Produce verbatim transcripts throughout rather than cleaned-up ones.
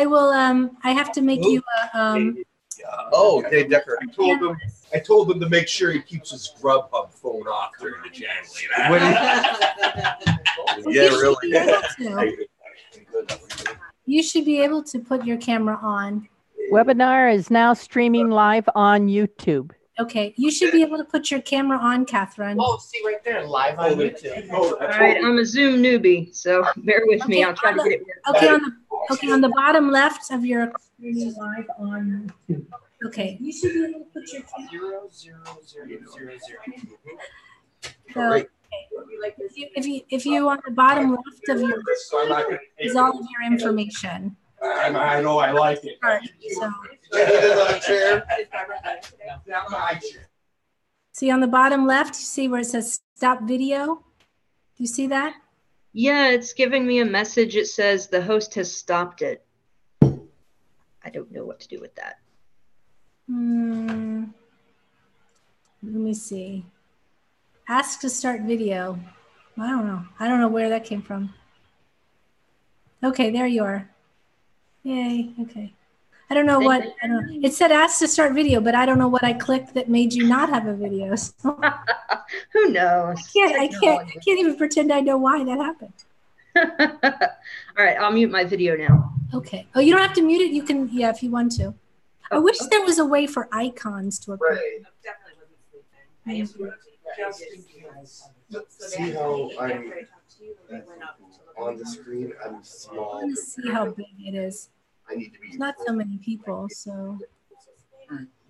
I will. Um, I have to make you a. Um, oh, okay, Decker. I told him. I told him to make sure he keeps his Grubhub phone off during the jam. Yeah, really. Yeah. You should be able to put your camera on. Webinar is now streaming live on YouTube. Okay, you should be able to put your camera on, Catherine. Oh, see right there, live on YouTube. All right, I'm a Zoom newbie, so bear with me. I'll try to get it. Okay, on the okay on the bottom left of your streaming live on. Okay, you should be able to put your camera. Zero zero zero zero zero. If you if you on the bottom left of your is all of your information. I know I like it. So. See on the bottom left, you see where it says stop video? Do you see that? Yeah, it's giving me a message. It says the host has stopped it. I don't know what to do with that. Hmm. Let me see. Ask to start video. I don't know. I don't know where that came from. Okay, there you are. Yay, okay. I don't know what, I don't, it said ask to start video, but I don't know what I clicked that made you not have a video. So. Who knows? I can't, I, can't, I can't even pretend I know why that happened. All right, I'll mute my video now. Okay. Oh, you don't have to mute it. You can, yeah, if you want to. Oh, I wish okay. there was a way for icons to appear. Right. I definitely wasn't sleeping. I am just see how I'm... on the screen, I'm small. I want to see how big it is. I need to be. There's not so many people, so.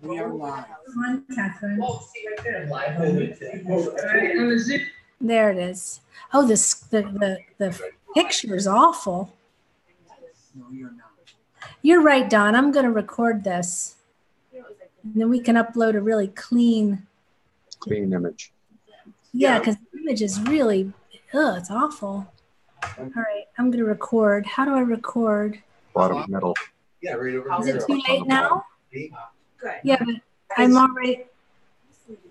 We are live. Come on, Catherine. There it is. Oh, this the the the picture is awful. No, you're not. You're right, Don. I'm going to record this, and then we can upload a really clean, clean image. Yeah, because the image is really. Oh, it's awful. All right, I'm gonna record. How do I record? Bottom middle. Yeah, right over here. Is it too late now? Good. Yeah, but I'm all right.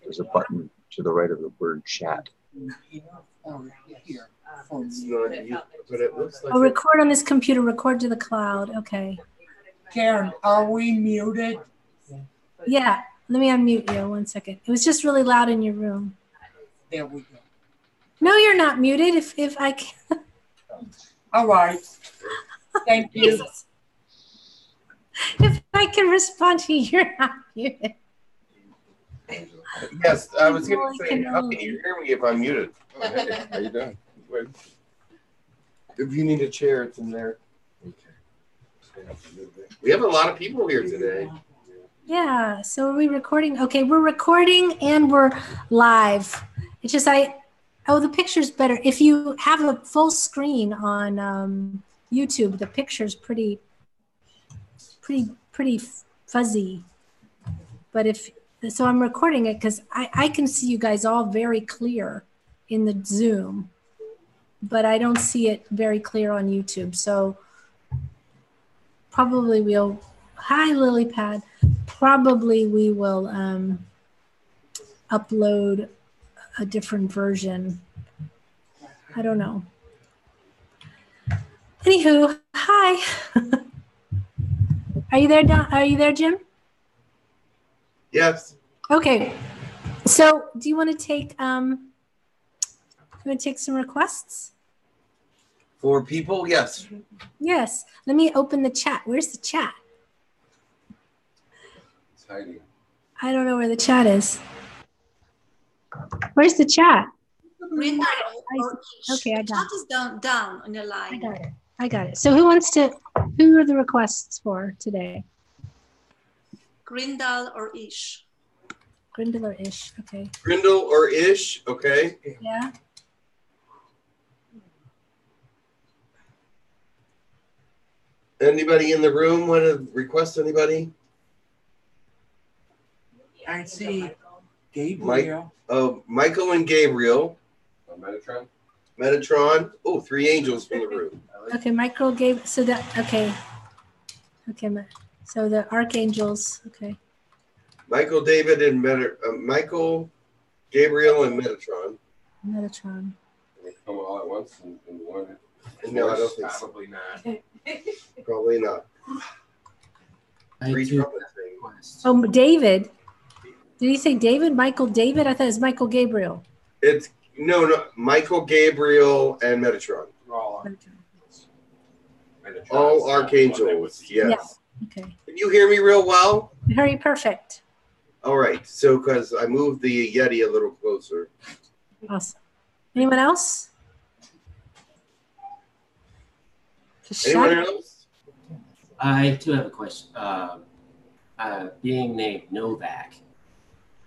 There's a button to the right of the word chat. Oh, record on this computer, record to the cloud. Okay. Karen, are we muted? Yeah, let me unmute you one second. It was just really loud in your room. There we go. No, you're not muted. If if I can. All right. Thank you. If I can respond to you, you're not muted. Yes, I was going to say, how can you hear me if I'm muted? Oh, hey, how you doing? If you need a chair, it's in there. Okay. We have a lot of people here today. Yeah. So are we recording? Okay, we're recording and we're live. It's just I. Oh, the picture's better. If you have a full screen on um, YouTube, the picture's pretty, pretty, pretty fuzzy. But if, so I'm recording it because I, I can see you guys all very clear in the Zoom, but I don't see it very clear on YouTube. So probably we'll, hi Lily Pad, probably we will um, upload a different version. I don't know. Anywho, hi. Are you there, Don? Are you there, Jim? Yes. Okay. So, do you want to take um? Do you want to take some requests? For people, yes. Yes. Let me open the chat. Where's the chat? It's hiding. I don't know where the chat is. Where's the chat? Green I, okay, I got chat it. Is down, down on the line. I got it. I got it. So who wants to, who are the requests for today? Grindal or Ish. Grindal or Ish, okay. Grindal or Ish, okay. Yeah. Anybody in the room want to request anybody? I see. Gabriel. Mike, uh, Michael and Gabriel. Oh, Metatron. Metatron. Oh, three angels in the room. Okay, Michael gave. So that. Okay. Okay. So the archangels. Okay. Michael, David, and Met, uh, Michael, Gabriel, and Metatron. Metatron. Can they come all at once in, in one? No, I don't think so. Probably not. Probably not. I do. Oh, David. Did he say David? Michael David? I thought it was Michael Gabriel. It's no, no. Michael Gabriel and Metatron. All Metatron. All archangels. Yes. Yeah. Okay. Can you hear me real well? Very perfect. All right. So, because I moved the Yeti a little closer. Awesome. Anyone else? Just Anyone else? I do have a question. Uh, uh, being named Novak.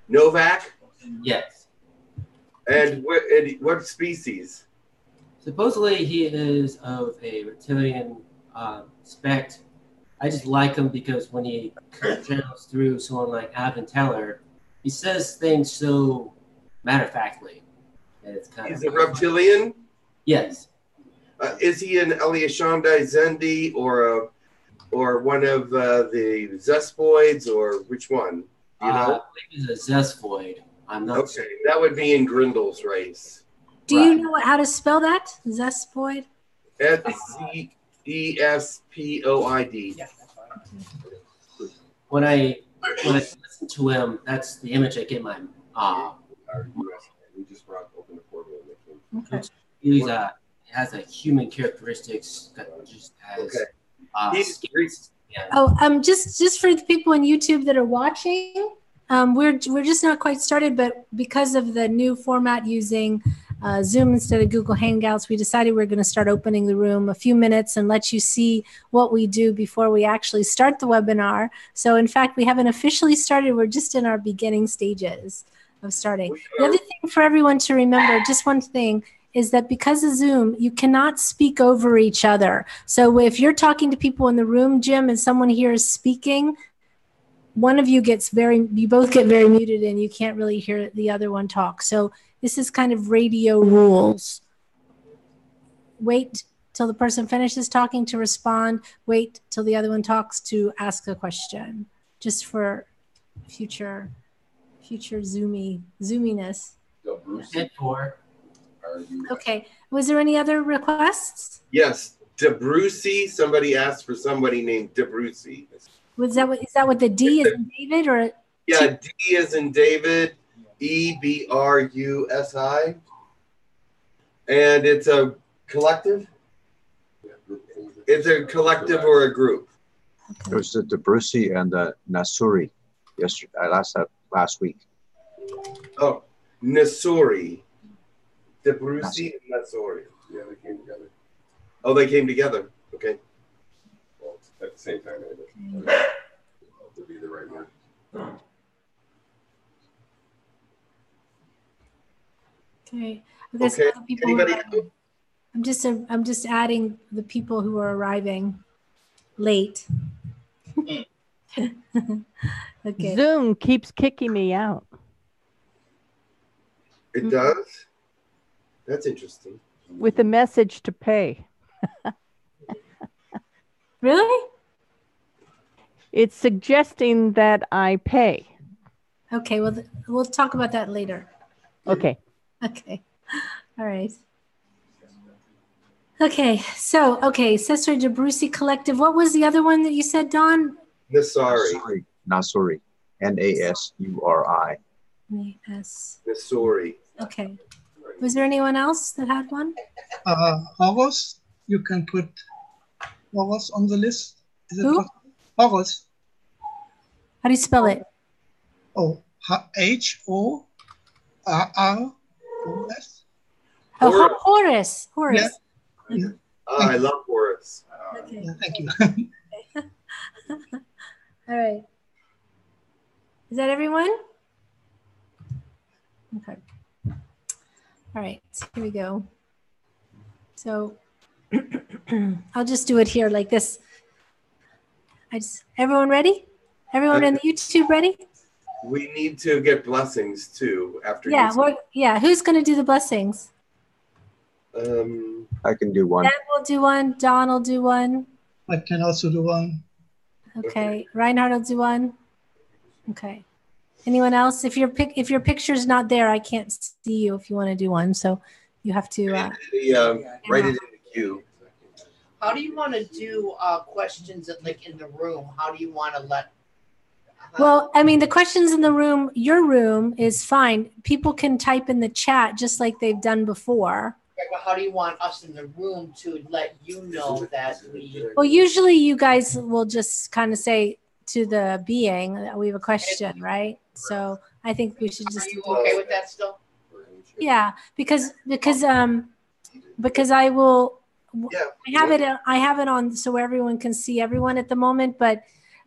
Novak? Yes. And what, and what species? Supposedly he is of a reptilian uh, spect. I just like him because when he channels through someone like Avin Teller, he says things so matter-of-factly. It's kind He's of a reptilian? Fun. Yes. Uh, is he an Eliashandai Zendi or a, or one of uh, the Zespoids, or which one? You know? Uh, I believe it's a Zespoid. I'm not okay, sure. That would be in Grindal's race. Do right. you know how to spell that? Zespoid? S E S P O I D. Yeah, right. When I when I listen to him, that's the image I get in my uh we just brought open the portal and okay. He's uh has a human characteristics that just has okay. uh, he's Yeah. Oh, um, just just for the people on YouTube that are watching, um, we're we're just not quite started, but because of the new format using uh, Zoom instead of Google Hangouts, we decided we're going to start opening the room a few minutes and let you see what we do before we actually start the webinar. So, in fact, we haven't officially started; we're just in our beginning stages of starting. The other thing for everyone to remember, just one thing. Is that because of Zoom, you cannot speak over each other. So if you're talking to people in the room, Jim, and someone here is speaking, one of you gets very, you both get very muted and you can't really hear the other one talk. So this is kind of radio rules. Wait till the person finishes talking to respond. Wait till the other one talks to ask a question, just for future, future zoomy, zoominess. Go Bruce. Okay. Was there any other requests? Yes, De Brucie. Somebody asked for somebody named De Brucie. Was that what, is that what the D is in David or? Yeah, D is in David. E B R U S I. And it's a collective. It's a collective or a group. Okay. There's the De Brucie and the Nasuri. Yesterday, last last week. Oh, Nasuri. De Brucie and Nasuri. Yeah, they came together. Oh, they came together. Okay. Well, at the same time, maybe. To be the right one. Okay. Okay. People Anybody? Are, I'm just. A, I'm just adding the people who are arriving late. Okay. Zoom keeps kicking me out. It does. That's interesting. With a message to pay. Really? It's suggesting that I pay. Okay, well, we'll talk about that later. Okay. Okay. All right. Okay, so, okay, Cesare De Brucie Collective. What was the other one that you said, Don? Nasuri. Nasuri. N A S U R I. N A S. Nasuri. Okay. Was there anyone else that had one? Uh, Horus, you can put Horus on the list. Is Who? It Horus. How do you spell it? Oh, H O R R O S. Oh, Horus. Horus. Yeah. Yeah. Oh, I love Horus. Okay. Yeah, thank you. All right. Is that everyone? Okay. All right, here we go. So I'll just do it here like this. I just, everyone ready? Everyone in the YouTube ready? We need to get blessings too after. Yeah, we're, yeah. Who's going to do the blessings? Um, I can do one. Dan will do one. Don will do one. I can also do one. Okay, okay. Reinhardt will do one. Okay. Anyone else? If your pic, if your picture's not there, I can't see you. If you want to do one, so you have to uh, the, um, right in the queue. How do you want to do uh, questions that, like, in the room? How do you want to let? Uh, well, I mean, the questions in the room, your room is fine. People can type in the chat just like they've done before. Yeah, but how do you want us in the room to let you know that we? Well, usually you guys will just kind of say to the being that we have a question, right? So I think we should just. Are you okay with that still? Yeah, because because um because I will. Yeah. I have it. I have it on so everyone can see everyone at the moment. But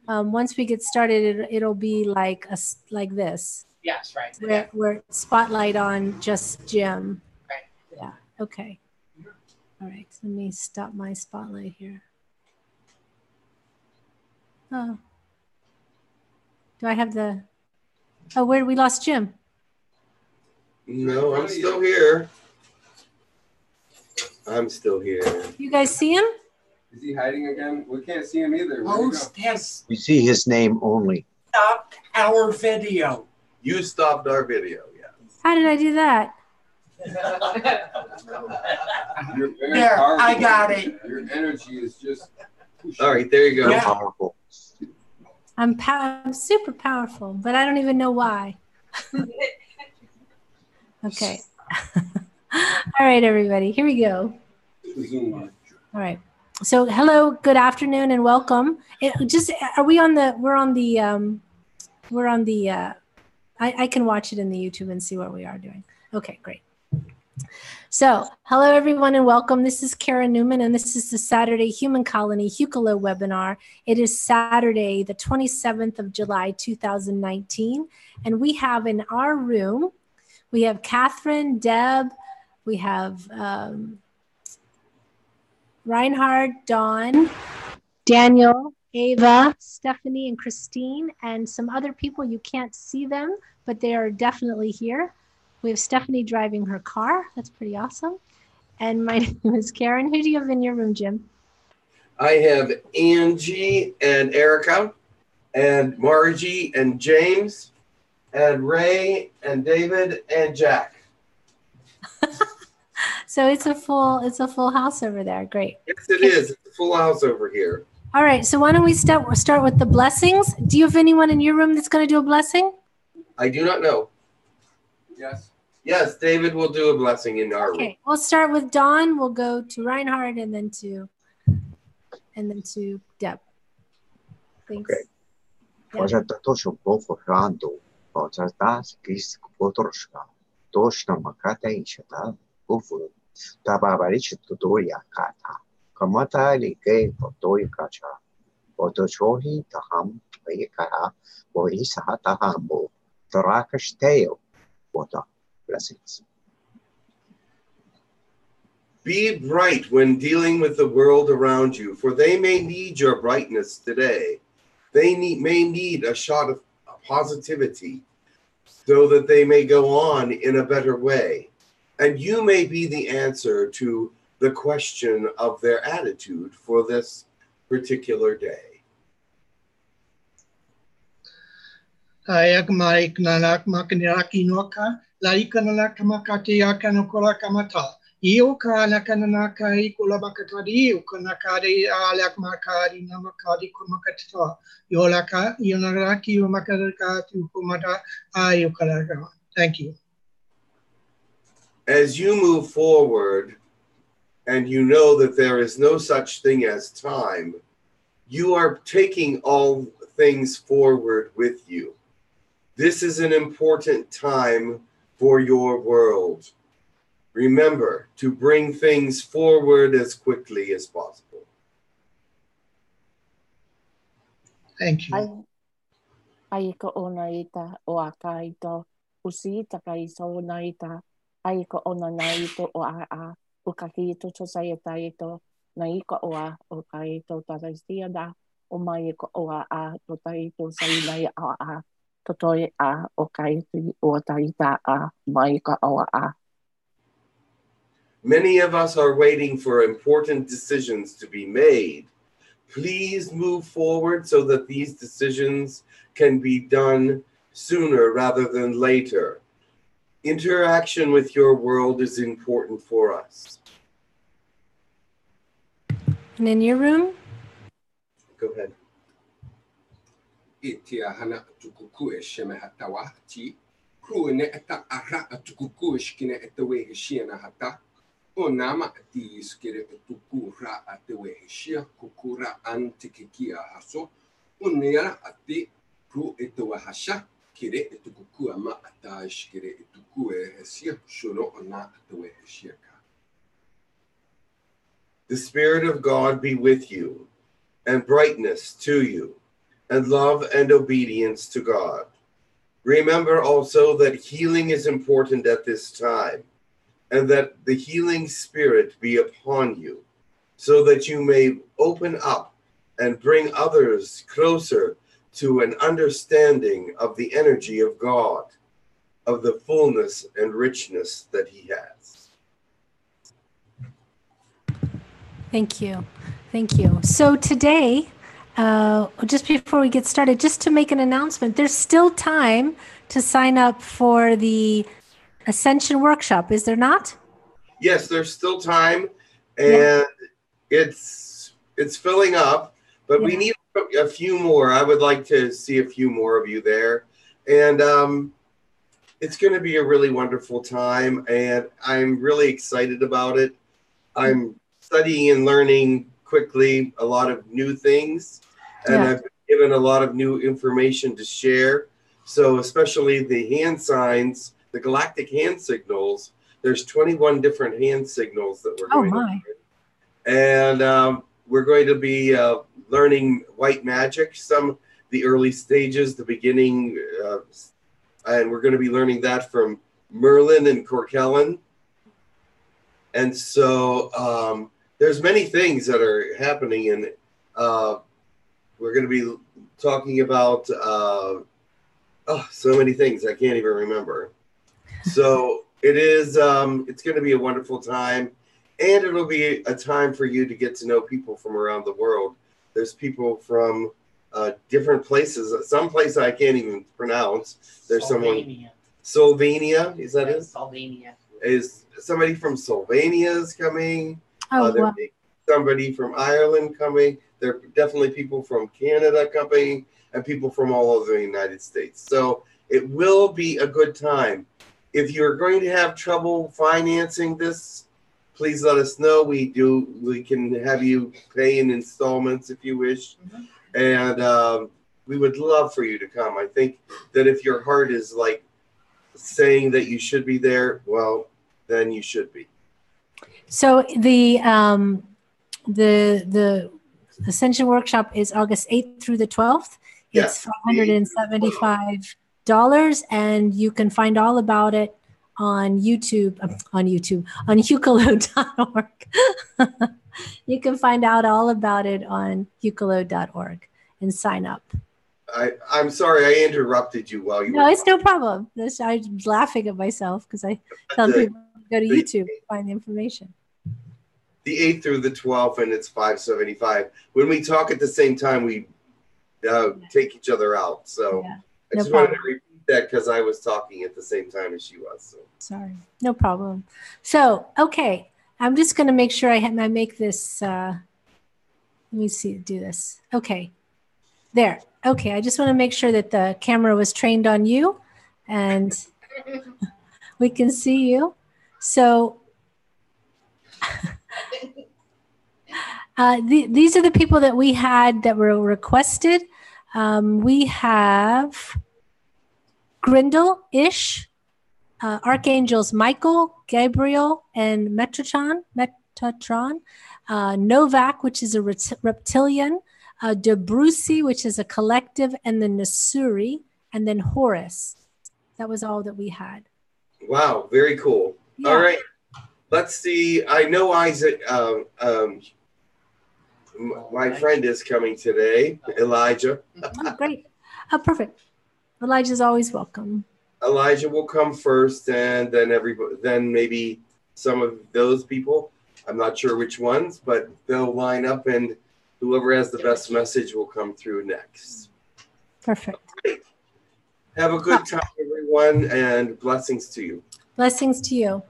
um, once we get started, it, it'll be like a, like this. Yes, right. We're, yeah. we're spotlight on just Jim. Right. Yeah. Okay. All right. Let me stop my spotlight here. Oh, do I have the? Oh, where we lost Jim? No, I'm still here. I'm still here. You guys see him? Is he hiding again? We can't see him either. Post his. We see his name only. Stop our video. You stopped our video, yeah. How did I do that? You're very there, powerful. I got it. Your energy is just. All right, there you go. Yeah. Powerful. I'm pow I'm super powerful, but I don't even know why. Okay. All right, everybody, here we go. All right. So hello, good afternoon and welcome. It just are we on the we're on the um we're on the uh I, I can watch it in the YouTube and see what we are doing. Okay, great. So hello everyone and welcome. This is Karen Newman and this is the Saturday Human Colony Hucolo webinar. It is Saturday, the twenty-seventh of July two thousand nineteen, and we have in our room we have Catherine, Deb, we have um, Reinhardt, Dawn, Daniel, Ava, Stephanie, and Christine, and some other people. You can't see them, but they are definitely here. We have Stephanie driving her car. That's pretty awesome. And my name is Karen. Who do you have in your room, Jim? I have Angie and Erica and Margie and James and Ray and David and Jack. So it's a full it's a full house over there. Great. Yes, it is. It's a full house over here. All right. So why don't we start start with the blessings? Do you have anyone in your room that's going to do a blessing? I do not know. Yes. Yes, David will do a blessing in our okay. room. Okay. We'll start with Dawn. We'll go to Reinhardt and then to and then to Deb. Thanks. Okay. Yeah. Ufu Tababarich to Doya Kata, Kamata Ligay for Doya Kacha, Otochohi Taham, Vayakaha, Boisa Tahambo, Tarakash Tail, Water Blessings. Be bright when dealing with the world around you, for they may need your brightness today. They need, may need a shot of positivity so that they may go on in a better way. And you may be the answer to the question of their attitude for this particular day. Ayak maik nanak makanaki noka, laikananak makatiya kanukura kamata, ioka nakanaka ikula makatadi, ukanakari alak makari namakari kumakata, yolaka, yonaraki, makaraka, kumata, ayukalaka. Thank you. As you move forward and you know that there is no such thing as time, you are taking all things forward with you. This is an important time for your world. Remember to bring things forward as quickly as possible. Thank you. Aiko ona naito o a ukakito to sayetaito naiko oa o kaito taraisia da o maiko oa a to taito sainai a to toi a o kaito o taita a maiko oa a. Many of us are waiting for important decisions to be made. Please move forward so that these decisions can be done sooner rather than later. Interaction with your world is important for us. And in your room? Go ahead. The Spirit of God be with you, and brightness to you, and love and obedience to God. Remember also that healing is important at this time, and that the healing spirit be upon you, so that you may open up and bring others closer to an understanding of the energy of God, of the fullness and richness that he has. Thank you. Thank you. So today, Uh, just before we get started, just to make an announcement, there's still time to sign up for the Ascension Workshop, is there not? Yes, there's still time, and yeah. it's it's filling up, but yeah. we need a few more. I would like to see a few more of you there, and um, it's going to be a really wonderful time, and I'm really excited about it. I'm studying and learning quickly a lot of new things. And yeah. I've been given a lot of new information to share. So especially the hand signs, the galactic hand signals, there's twenty-one different hand signals that we're oh going my. to learn. And um, we're going to be uh, learning white magic, some the early stages, the beginning, uh, and we're going to be learning that from Merlin and Corkellen. And so um, there's many things that are happening, and uh, we're going to be talking about uh, oh, so many things I can't even remember. So it is, um, it's going to be a wonderful time, and it'll be a time for you to get to know people from around the world. There's people from uh, different places. Some place I can't even pronounce. There's Slovenia. someone, Slovenia, is that yeah, it? Slovenia. Is somebody from Slovenia is coming? Oh, uh, there wow. may be somebody from Ireland coming. There are definitely people from Canada coming, and people from all over the United States. So it will be a good time. If you're going to have trouble financing this, please let us know. We do. We can have you pay in installments if you wish, mm-hmm. and um, we would love for you to come. I think that if your heart is like saying that you should be there, well, then you should be. So the um, the the Ascension Workshop is August eighth through the twelfth. It's yes, five hundred seventy-five dollars, and you can find all about it on YouTube, uh, on YouTube, on Ukalo dot org. You can find out all about it on Ukalo dot org and sign up. I, I'm sorry I interrupted you while you no, were No, it's talking. no problem. I'm laughing at myself because I tell people go to YouTube, find the information. The eighth through the twelfth, and it's five seventy-five. When we talk at the same time, we uh, yeah. take each other out. So yeah. no I just problem. wanted to repeat that because I was talking at the same time as she was. So. Sorry, no problem. So, okay, I'm just going to make sure I, I make this. Uh, let me see, do this. Okay, there. Okay, I just want to make sure that the camera was trained on you and we can see you. So uh, the, these are the people that we had that were requested. Um, we have Grindal-ish, uh, Archangels Michael, Gabriel, and Metatron, Metatron uh, Novak, which is a reptilian, uh, De Brucie, which is a collective, and then Nasuri, and then Horus. That was all that we had. Wow, very cool. Yeah. All right, let's see. I know Isaac, um, um, my friend is coming today, Elijah. Oh, great. Oh, perfect. Elijah's always welcome. Elijah will come first, and then everybody, then maybe some of those people. I'm not sure which ones, but they'll line up, and whoever has the best message will come through next. Perfect. Right. Have a good time, everyone, and blessings to you. Blessings to you.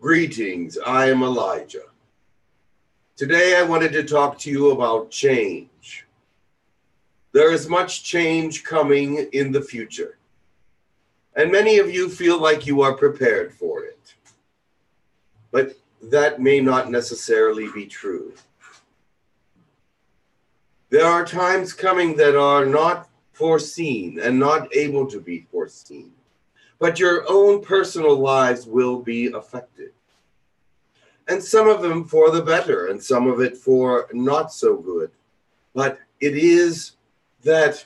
Greetings, I am Elijah. Today I wanted to talk to you about change. There is much change coming in the future, and many of you feel like you are prepared for it. But that may not necessarily be true. There are times coming that are not foreseen and not able to be foreseen, but your own personal lives will be affected. And some of them for the better, and some of it for not so good. But it is that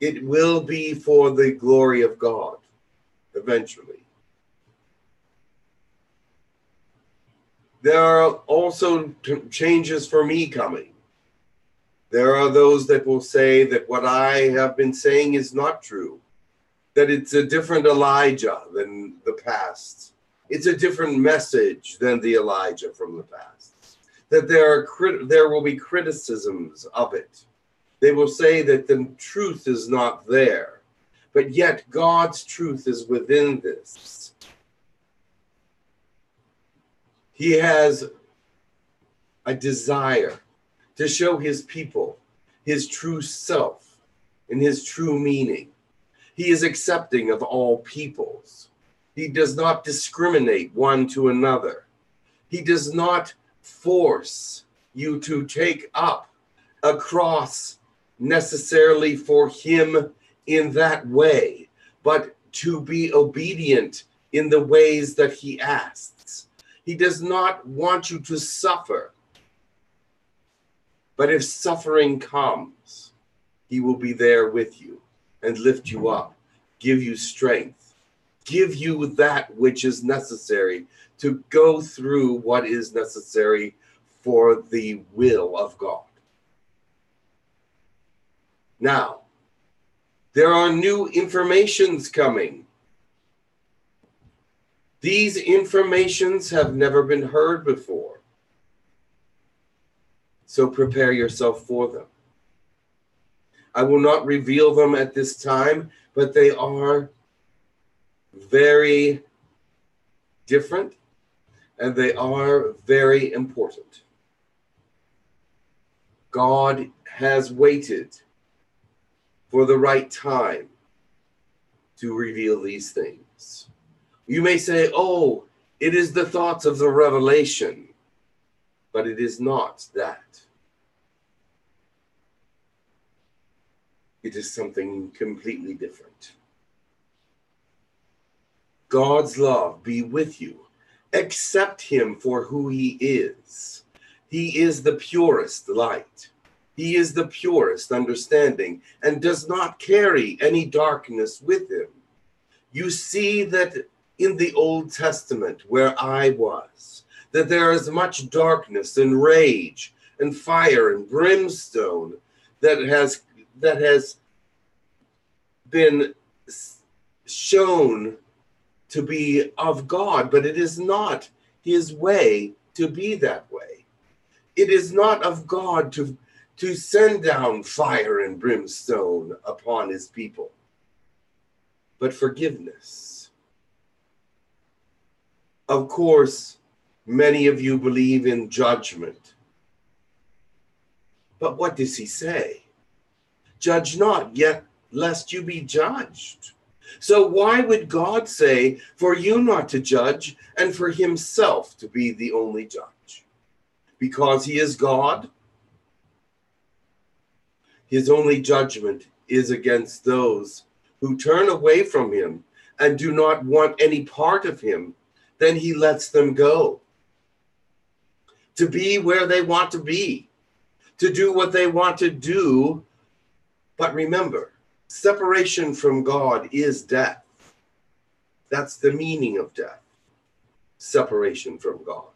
it will be for the glory of God, eventually. There are also changes for me coming. There are those that will say that what I have been saying is not true, that it's a different Elijah than the past. It's a different message than the Elijah from the past. That there are crit there will be criticisms of it. They will say that the truth is not there, but yet God's truth is within this. He has a desire to show his people his true self and his true meaning. He is accepting of all peoples. He does not discriminate one to another. He does not force you to take up a cross necessarily for him in that way, but to be obedient in the ways that he asks. He does not want you to suffer. But if suffering comes, he will be there with you and lift you up, give you strength, give you that which is necessary to go through what is necessary for the will of God. Now, there are new informations coming. These informations have never been heard before. So prepare yourself for them. I will not reveal them at this time, but they are very different and they are very important. God has waited for the right time to reveal these things. You may say, oh, it is the thoughts of the revelation, but it is not that. It is something completely different. God's love be with you. Accept him for who he is. He is the purest light. He is the purest understanding and does not carry any darkness with him. You see that in the Old Testament, where I was, that there is much darkness and rage and fire and brimstone that has that has been shown to be of God, but it is not his way to be that way. It is not of God to, to send down fire and brimstone upon his people, but forgiveness. Of course, many of you believe in judgment, but what does he say? Judge not, yet lest you be judged. So why would God say for you not to judge and for himself to be the only judge? Because he is God. His only judgment is against those who turn away from him and do not want any part of him. Then he lets them go to be where they want to be, to do what they want to do. But remember, separation from God is death. That's the meaning of death, separation from God.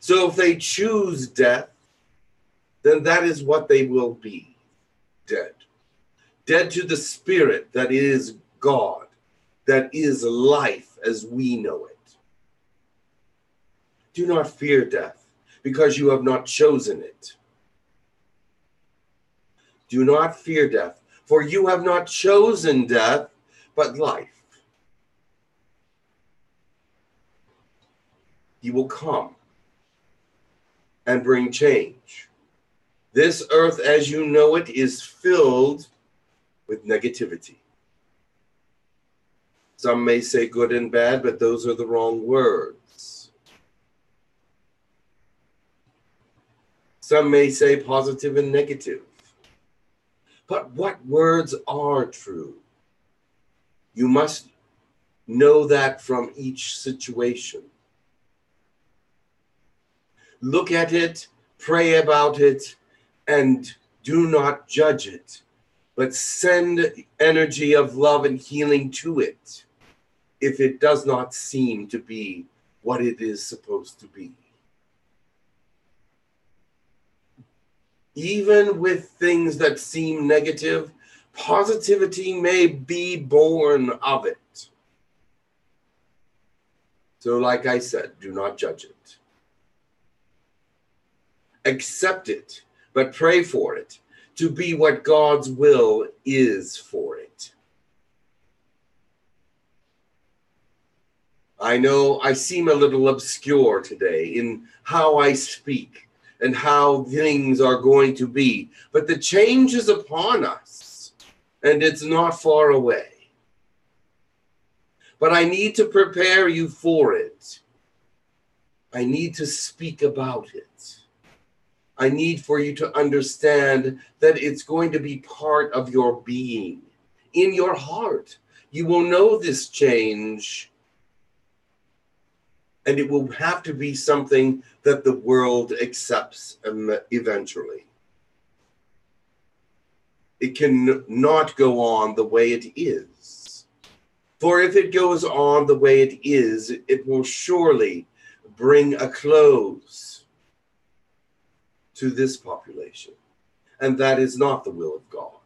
So if they choose death, then that is what they will be, dead. Dead to the spirit that is God, that is life as we know it. Do not fear death, because you have not chosen it. Do not fear death, for you have not chosen death, but life. He will come and bring change. This earth, as you know it, is filled with negativity. Some may say good and bad, but those are the wrong words. Some may say positive and negative. But what words are true? You must know that from each situation. Look at it, pray about it, and do not judge it, but send energy of love and healing to it if it does not seem to be what it is supposed to be. Even with things that seem negative, positivity may be born of it. So like I said, do not judge it. Accept it, but pray for it to be what God's will is for it. I know I seem a little obscure today in how I speak and how things are going to be, but the change is upon us, and it's not far away. But I need to prepare you for it. I need to speak about it. I need for you to understand that it's going to be part of your being. In your heart, you will know this change, and it will have to be something that the world accepts eventually. It can not go on the way it is. For if it goes on the way it is, it will surely bring a close to this population, and that is not the will of God.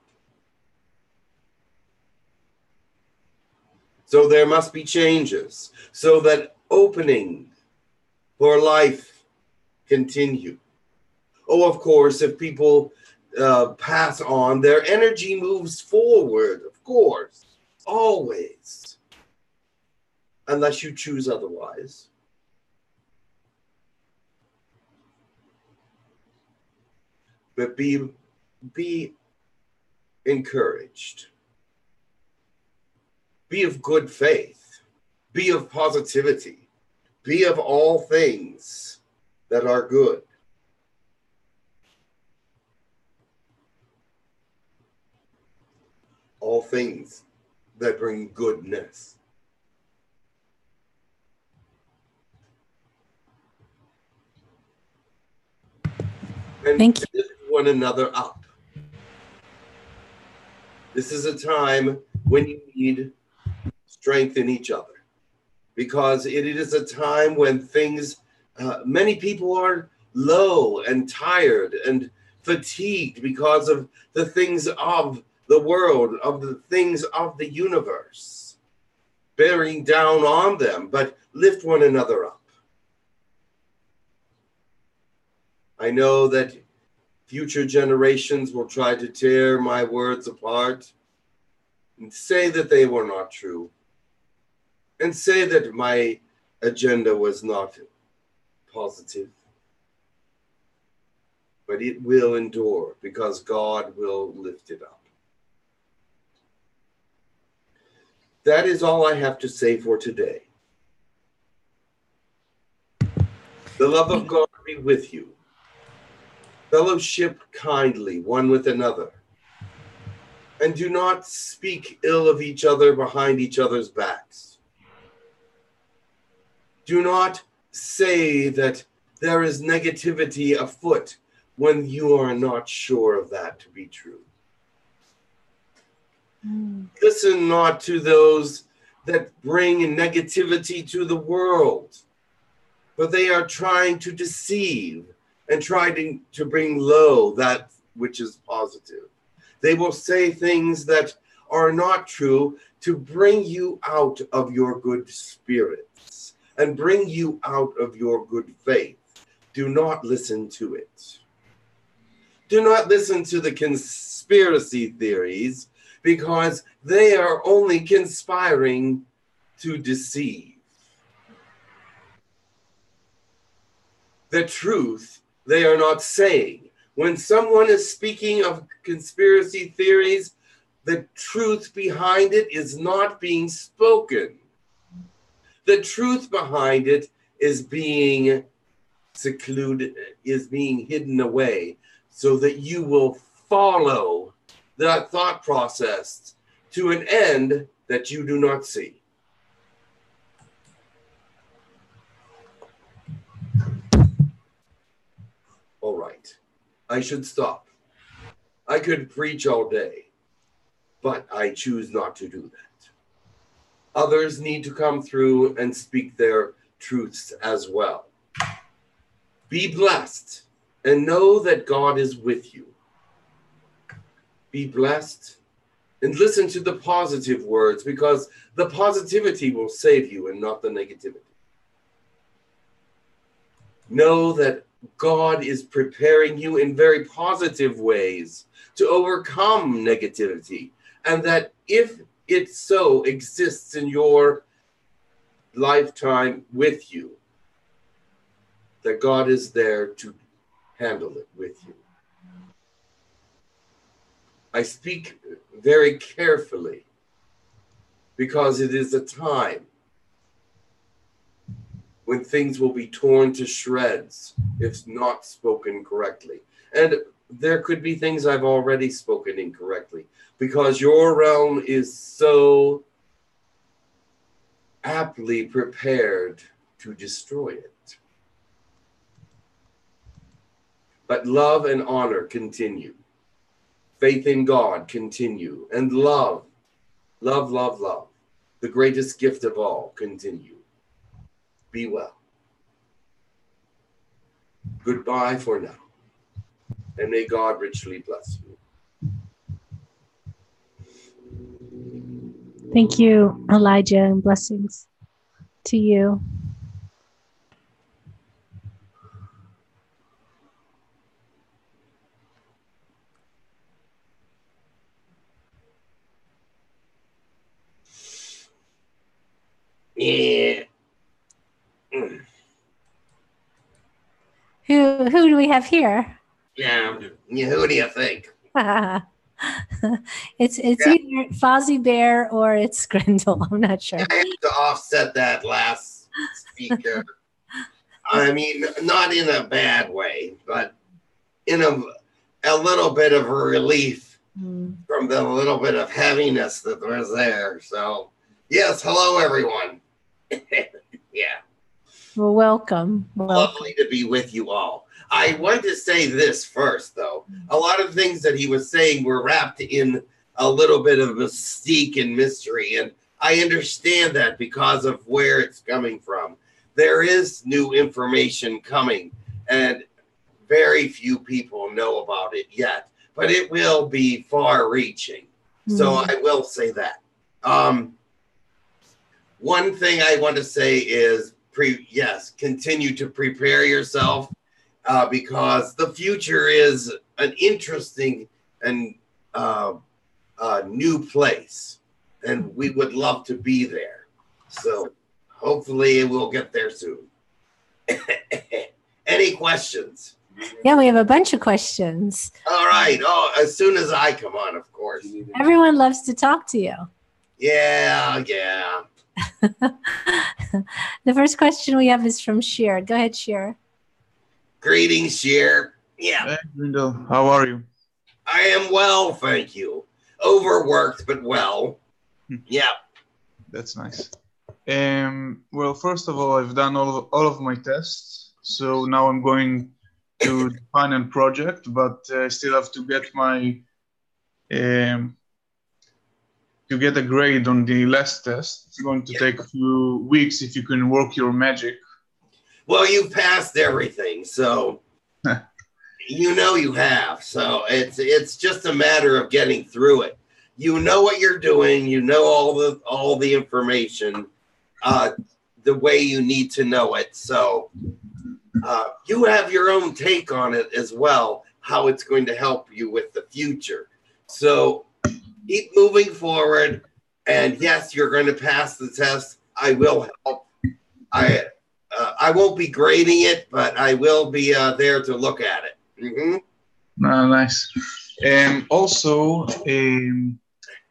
So there must be changes so that opening for life continue. Oh, of course, if people uh, pass on, their energy moves forward, of course, always, unless you choose otherwise. But be, be encouraged. Be of good faith. Be of positivity. Be of all things that are good. All things that bring goodness. And thank you. One another up. This is a time when you need strength in each other, because it is a time when things, uh, many people are low and tired and fatigued because of the things of the world, of the things of the universe, bearing down on them, but lift one another up. I know that future generations will try to tear my words apart and say that they were not true and say that my agenda was not positive. But it will endure because God will lift it up. That is all I have to say for today. The love of God be with you. Fellowship kindly one with another, and do not speak ill of each other behind each other's backs. Do not say that there is negativity afoot when you are not sure of that to be true. Mm. Listen not to those that bring negativity to the world, but they are trying to deceive and trying to bring low that which is positive. They will say things that are not true to bring you out of your good spirits and bring you out of your good faith. Do not listen to it. Do not listen to the conspiracy theories, because they are only conspiring to deceive. the truth they are not saying. When someone is speaking of conspiracy theories, the truth behind it is not being spoken. The truth behind it is being secluded, is being hidden away, so that you will follow that thought process to an end that you do not see. All right. I should stop. I could preach all day, but I choose not to do that. Others need to come through and speak their truths as well. Be blessed and know that God is with you. Be blessed and listen to the positive words, because the positivity will save you and not the negativity. Know that God is preparing you in very positive ways to overcome negativity, and that if it so exists in your lifetime with you, that God is there to handle it with you. I speak very carefully because it is a time when things will be torn to shreds if not spoken correctly. And there could be things I've already spoken incorrectly, because your realm is so aptly prepared to destroy it. But love and honor continue. Faith in God continue. And love, love, love, love, the greatest gift of all, continue. Be well. Goodbye for now. And may God richly bless you. Thank you, Elijah, and blessings to you. Yeah. Mm. Who who do we have here? Yeah, who do you think? it's it's yeah. either Fozzie Bear or it's Grindal. I'm not sure. I have to offset that last speaker. I mean, not in a bad way, but in a a little bit of relief mm. from the little bit of heaviness that was there. So yes, hello everyone. Yeah. Well, welcome. welcome. Lovely to be with you all. I want to say this first, though. A lot of things that he was saying were wrapped in a little bit of mystique and mystery, and I understand that because of where it's coming from. There is new information coming, and very few people know about it yet, but it will be far-reaching, mm-hmm. so I will say that. Um, one thing I want to say is, pre yes, continue to prepare yourself, Uh, because the future is an interesting and uh, uh, new place, and we would love to be there. So hopefully we'll get there soon. Any questions? Yeah, we have a bunch of questions. All right. Oh, as soon as I come on, of course. Everyone loves to talk to you. Yeah, yeah. The first question we have is from Sheer. Go ahead, Sheer. Greetings, Sheer. Yeah. Hey, how are you? I am well, thank you. Overworked, but well. Yeah. That's nice. Um. Well, first of all, I've done all of, all of my tests, so now I'm going to the final project, but I uh, still have to get my um to get a grade on the last test. It's going to yeah. take a few weeks if you can work your magic. Well, you passed everything, so you know you have. So it's it's just a matter of getting through it. You know what you're doing. You know all the all the information, uh, the way you need to know it. So uh, you have your own take on it as well, how it's going to help you with the future. So keep moving forward. And yes, you're going to pass the test. I will help. I. uh, I won't be grading it, but I will be uh, there to look at it. Mm-hmm. No, nice. And also, um,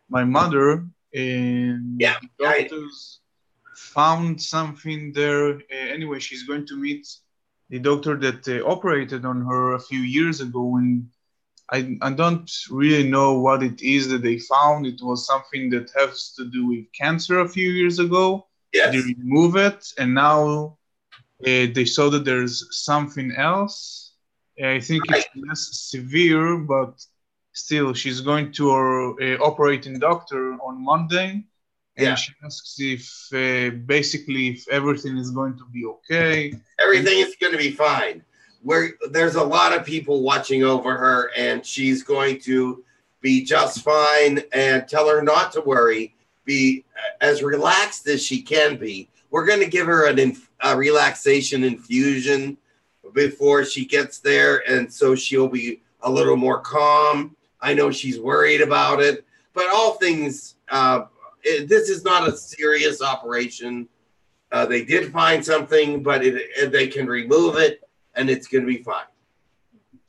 my mother and yeah, doctors I... found something there. Uh, anyway, she's going to meet the doctor that uh, operated on her a few years ago, and I, I don't really know what it is that they found. It was something that has to do with cancer a few years ago. Yes. They remove it, and now uh, they saw that there's something else. I think right. it's less severe, but still, she's going to her uh, operating doctor on Monday, and yeah. she asks if uh, basically if everything is going to be okay. Everything is going to be fine. Where there's a lot of people watching over her, and she's going to be just fine, and tell her not to worry. Be as relaxed as she can be. We're going to give her an inf a relaxation infusion before she gets there, and so she'll be a little more calm. I know she's worried about it, but all things, uh, it, this is not a serious operation. Uh, they did find something, but it, it, they can remove it, and it's going to be fine.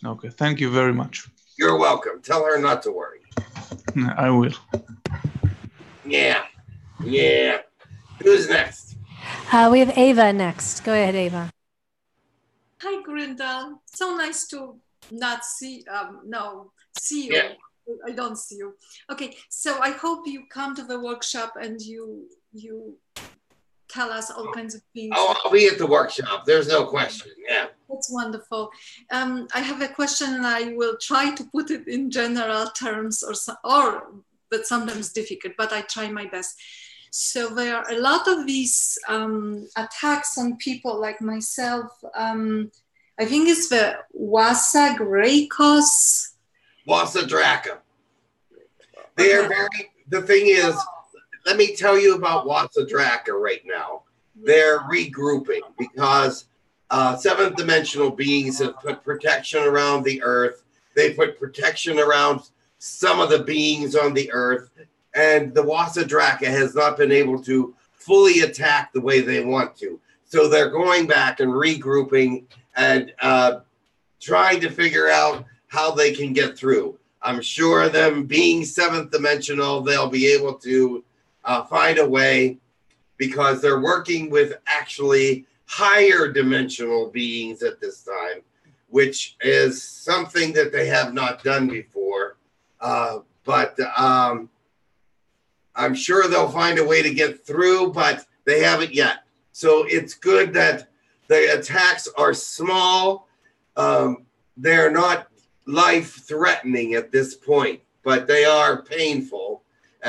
Okay, thank you very much. You're welcome. Tell her not to worry. I will. Yeah, yeah. Who's next? Uh, we have Ava next. Go ahead, Ava. Hi, Grindal. So nice to not see, um, no, see you. Yeah. I don't see you. Okay, so I hope you come to the workshop and you you tell us all kinds of things. Oh, I'll be at the workshop. There's no question. Yeah. That's wonderful. Um, I have a question, and I will try to put it in general terms, or or but sometimes difficult. But I try my best. So there are a lot of these um, attacks on people like myself. Um, I think it's the Wassadrakas. Wassadrakas. They are very. The thing is. Let me tell you about Wassadrakas right now. They're regrouping because uh, seventh dimensional beings have put protection around the earth. They put protection around some of the beings on the earth. And the Wassadrakas has not been able to fully attack the way they want to. So they're going back and regrouping and uh, trying to figure out how they can get through. I'm sure them being seventh dimensional, they'll be able to Uh, find a way, because they're working with actually higher dimensional beings at this time, which is something that they have not done before. Uh, but um, I'm sure they'll find a way to get through, but they haven't yet. So it's good that the attacks are small. Um, they're not life-threatening at this point, but they are painful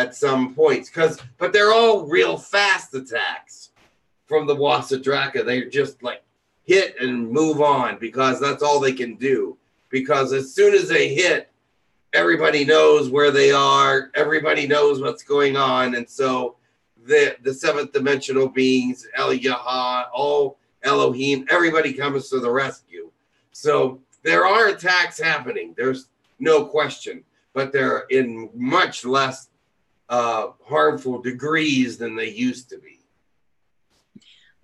at some points, because but they're all real fast attacks from the Wassadrakas. They just like hit and move on, because that's all they can do. Because as soon as they hit, everybody knows where they are, everybody knows what's going on, and so the the seventh dimensional beings, El Yaha, all Elohim, everybody comes to the rescue. So there are attacks happening. There's no question, but they're in much less Uh, harmful degrees than they used to be.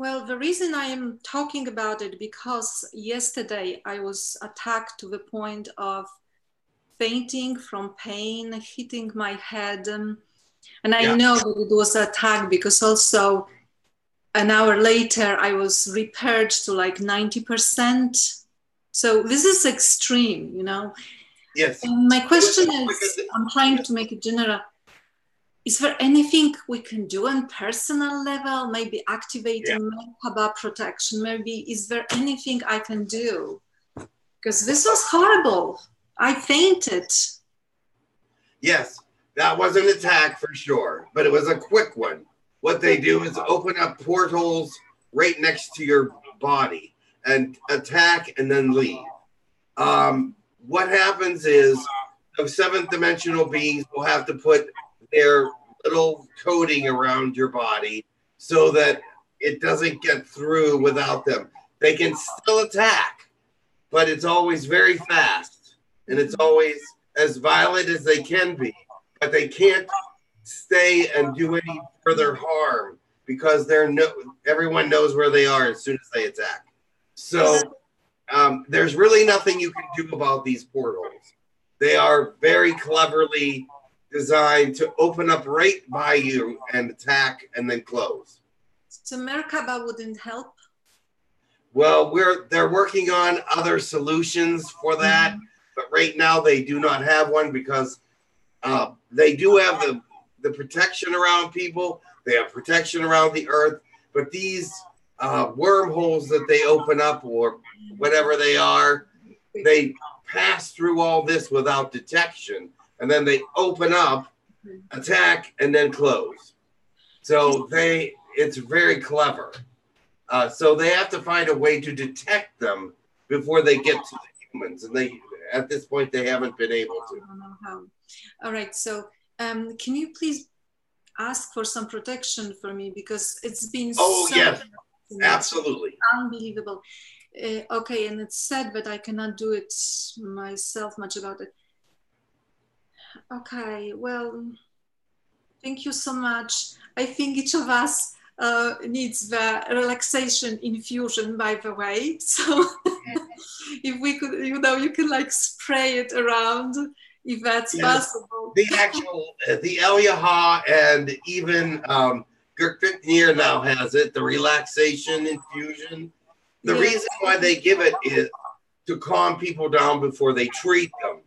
Well, the reason I am talking about it, because yesterday I was attacked to the point of fainting from pain, hitting my head. Um, and I yeah. know that it was an attack, because also an hour later I was repaired to like ninety percent. So this is extreme, you know. Yes. And my question is, I'm trying to make it general. Is there anything we can do on personal level? Maybe activating yeah. Merkaba protection. Maybe is there anything I can do? Because this was horrible. I fainted. Yes, that was an attack for sure, but it was a quick one. What they do is open up portals right next to your body and attack and then leave. Um, what happens is the seventh dimensional beings will have to put their little coating around your body so that it doesn't get through without them. They can still attack, but it's always very fast, and it's always as violent as they can be, but they can't stay and do any further harm because they're no, everyone knows where they are as soon as they attack. So um, there's really nothing you can do about these portals. They are very cleverly designed to open up right by you and attack and then close. So Merkaba wouldn't help? Well, we're they're working on other solutions for that, mm-hmm. but right now they do not have one because uh, they do have the, the protection around people. They have protection around the earth, but these uh, wormholes that they open up or whatever they are, they pass through all this without detection. And then they open up, attack, and then close. So they, it's very clever. Uh, so they have to find a way to detect them before they get to the humans. And they, at this point, they haven't been able to. I don't know how. All right, so um, can you please ask for some protection for me? Because it's been oh, so yes. Absolutely. Unbelievable. Uh, okay, and it's sad, but I cannot do it myself much about it. Okay, well, thank you so much. I think each of us uh, needs the relaxation infusion, by the way. So if we could, you know, you can like spray it around if that's yes. possible. The actual, uh, the Eliashandai and even um, Girk Fitneer now has it, the relaxation infusion. The yes. reason why they give it is to calm people down before they treat them,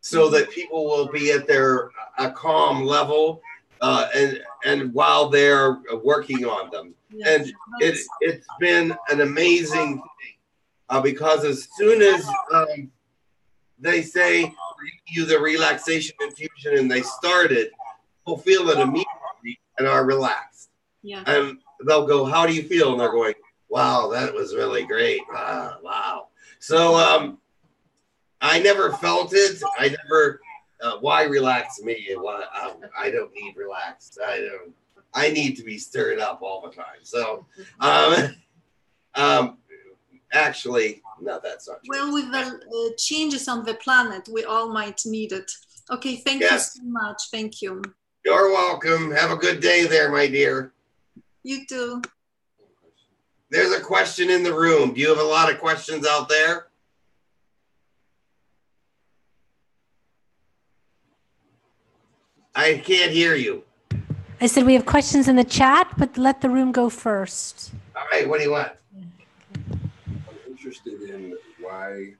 so that people will be at their a calm level uh, and and while they're working on them. Yes. And it, it's been an amazing thing uh, because as soon as um, they say you the relaxation infusion and they start it, we'll feel it immediately and are relaxed. Yeah. And they'll go, how do you feel? And they're going, wow, that was really great. Wow. wow. So, um, I never felt it. I never. Uh, why relax me? Why um, I don't need relaxed. I don't. I need to be stirred up all the time. So, um, um, actually, no, that's not true. Well, with the uh, changes on the planet, we all might need it. Okay, thank yes. you so much. Thank you. You're welcome. Have a good day, there, my dear. You too. There's a question in the room. Do you have a lot of questions out there? I can't hear you. I said we have questions in the chat, but let the room go first. All right, what do you want? I'm interested in why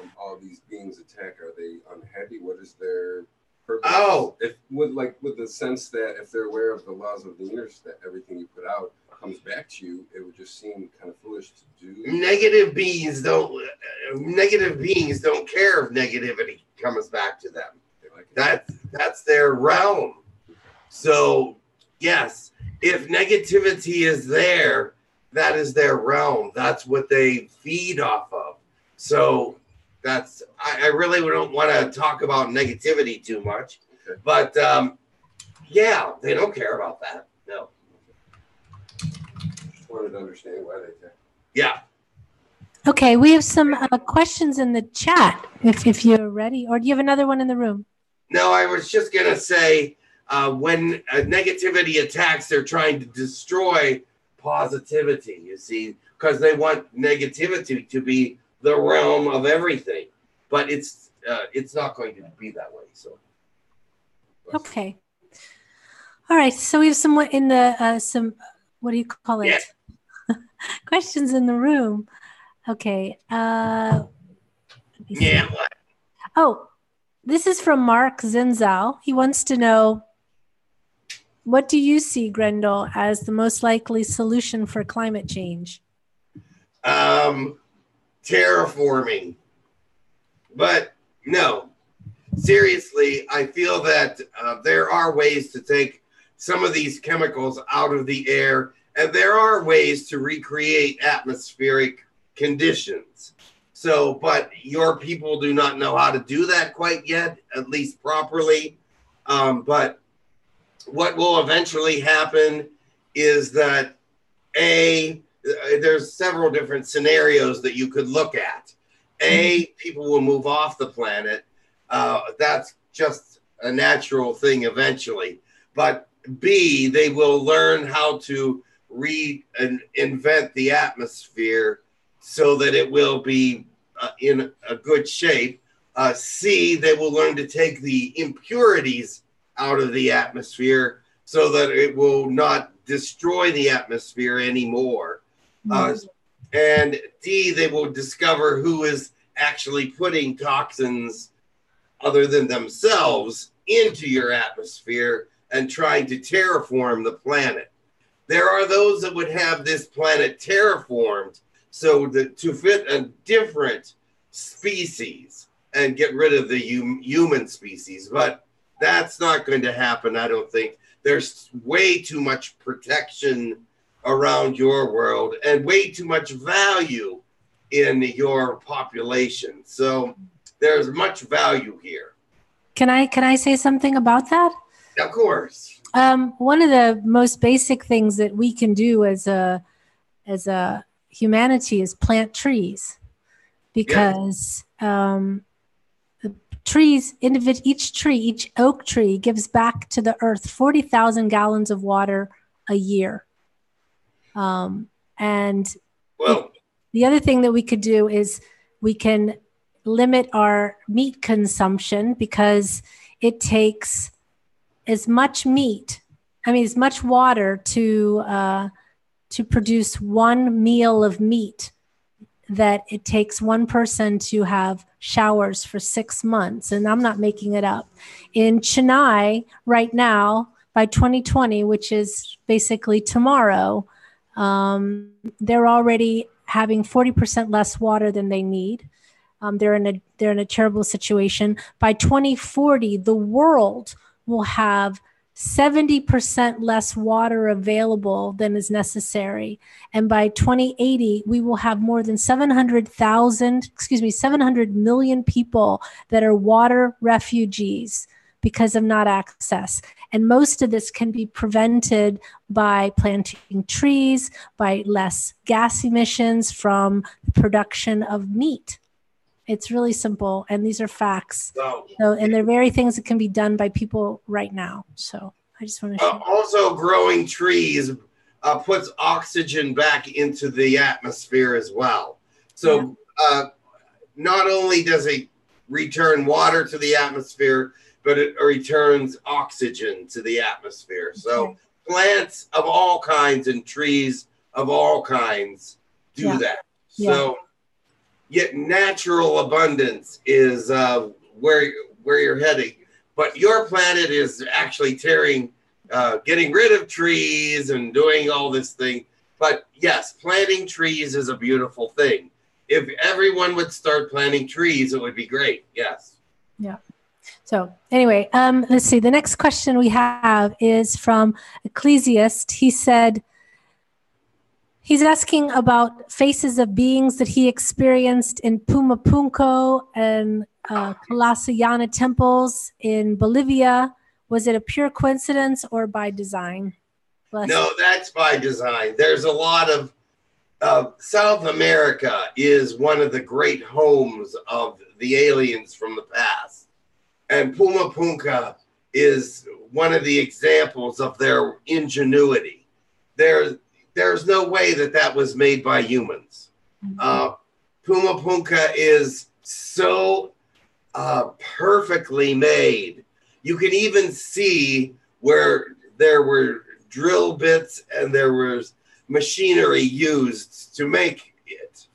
um, all these beings attack. Are they unhappy? What is their purpose? Oh, if with like with the sense that if they're aware of the laws of the universe, that everything you put out comes back to you, it would just seem kind of foolish to do. Negative beings don't. Uh, negative beings don't care if negativity comes back to them. That's, that's their realm. So, yes, if negativity is there, that is their realm. That's what they feed off of. So that's, I, I really don't want to talk about negativity too much. But, um, yeah, they don't care about that. No. Just wanted to understand why they care. Yeah. Okay, we have some uh, questions in the chat, if, if you're ready. Or do you have another one in the room? No, I was just going to say uh, when uh, negativity attacks, they're trying to destroy positivity, you see, because they want negativity to be the realm of everything. But it's uh, it's not going to be that way. So. Okay. All right. So we have someone in the, uh, some, what do you call it? Yeah. Questions in the room. Okay. Uh, yeah. What? Oh. This is from Mark Zinzal. He wants to know, what do you see, Grindal, as the most likely solution for climate change? Um, terraforming. But no, seriously, I feel that uh, there are ways to take some of these chemicals out of the air, and there are ways to recreate atmospheric conditions. So, but your people do not know how to do that quite yet, at least properly. Um, but what will eventually happen is that, A, there's several different scenarios that you could look at. A, people will move off the planet. Uh, that's just a natural thing eventually. But B, they will learn how to reinvent the atmosphere so that it will be uh, in a good shape. Uh, C, they will learn to take the impurities out of the atmosphere so that it will not destroy the atmosphere anymore. Uh, and D, they will discover who is actually putting toxins other than themselves into your atmosphere and trying to terraform the planet. There are those that would have this planet terraformed so that to fit a different species and get rid of the hum human species, but that's not going to happen, I don't think. There's way too much protection around your world and way too much value in your population. So there's much value here. Can I, can I say something about that? Of course. Um, one of the most basic things that we can do as a, as a humanity is plant trees, because yeah. um, the trees, each tree, each oak tree gives back to the earth forty thousand gallons of water a year. Um, and well, it, the other thing that we could do is we can limit our meat consumption, because it takes as much meat, I mean, as much water to, uh, to produce one meal of meat that it takes one person to have showers for six months. And I'm not making it up. In Chennai right now, by twenty twenty, which is basically tomorrow, um, they're already having forty percent less water than they need. Um, they're in a, they're in a terrible situation. By twenty forty, the world will have seventy percent less water available than is necessary. And by twenty eighty, we will have more than seven hundred thousand, excuse me, seven hundred million people that are water refugees because of not access. And most of this can be prevented by planting trees, by less gas emissions from the production of meat. It's really simple, and these are facts. So, so, and they're very things that can be done by people right now. So I just want to uh, also, growing trees uh, puts oxygen back into the atmosphere as well. So yeah. uh, not only does it return water to the atmosphere, but it returns oxygen to the atmosphere. So okay. plants of all kinds and trees of all kinds do yeah. that. Yeah. So. Yet natural abundance is uh, where where you're heading, but your planet is actually tearing, uh, getting rid of trees and doing all this thing. But yes, planting trees is a beautiful thing. If everyone would start planting trees, it would be great. Yes. Yeah. So anyway, um, let's see. The next question we have is from Ecclesiast. He said. He's asking about faces of beings that he experienced in Pumapunku and uh, Kalasayana temples in Bolivia. Was it a pure coincidence or by design? Bless no, that's by design. There's a lot of, uh, South America is one of the great homes of the aliens from the past. And Pumapunku is one of the examples of their ingenuity. There's, There's no way that that was made by humans. Mm-hmm. uh, Pumapunku is so uh, perfectly made. You can even see where there were drill bits and there was machinery used to make it.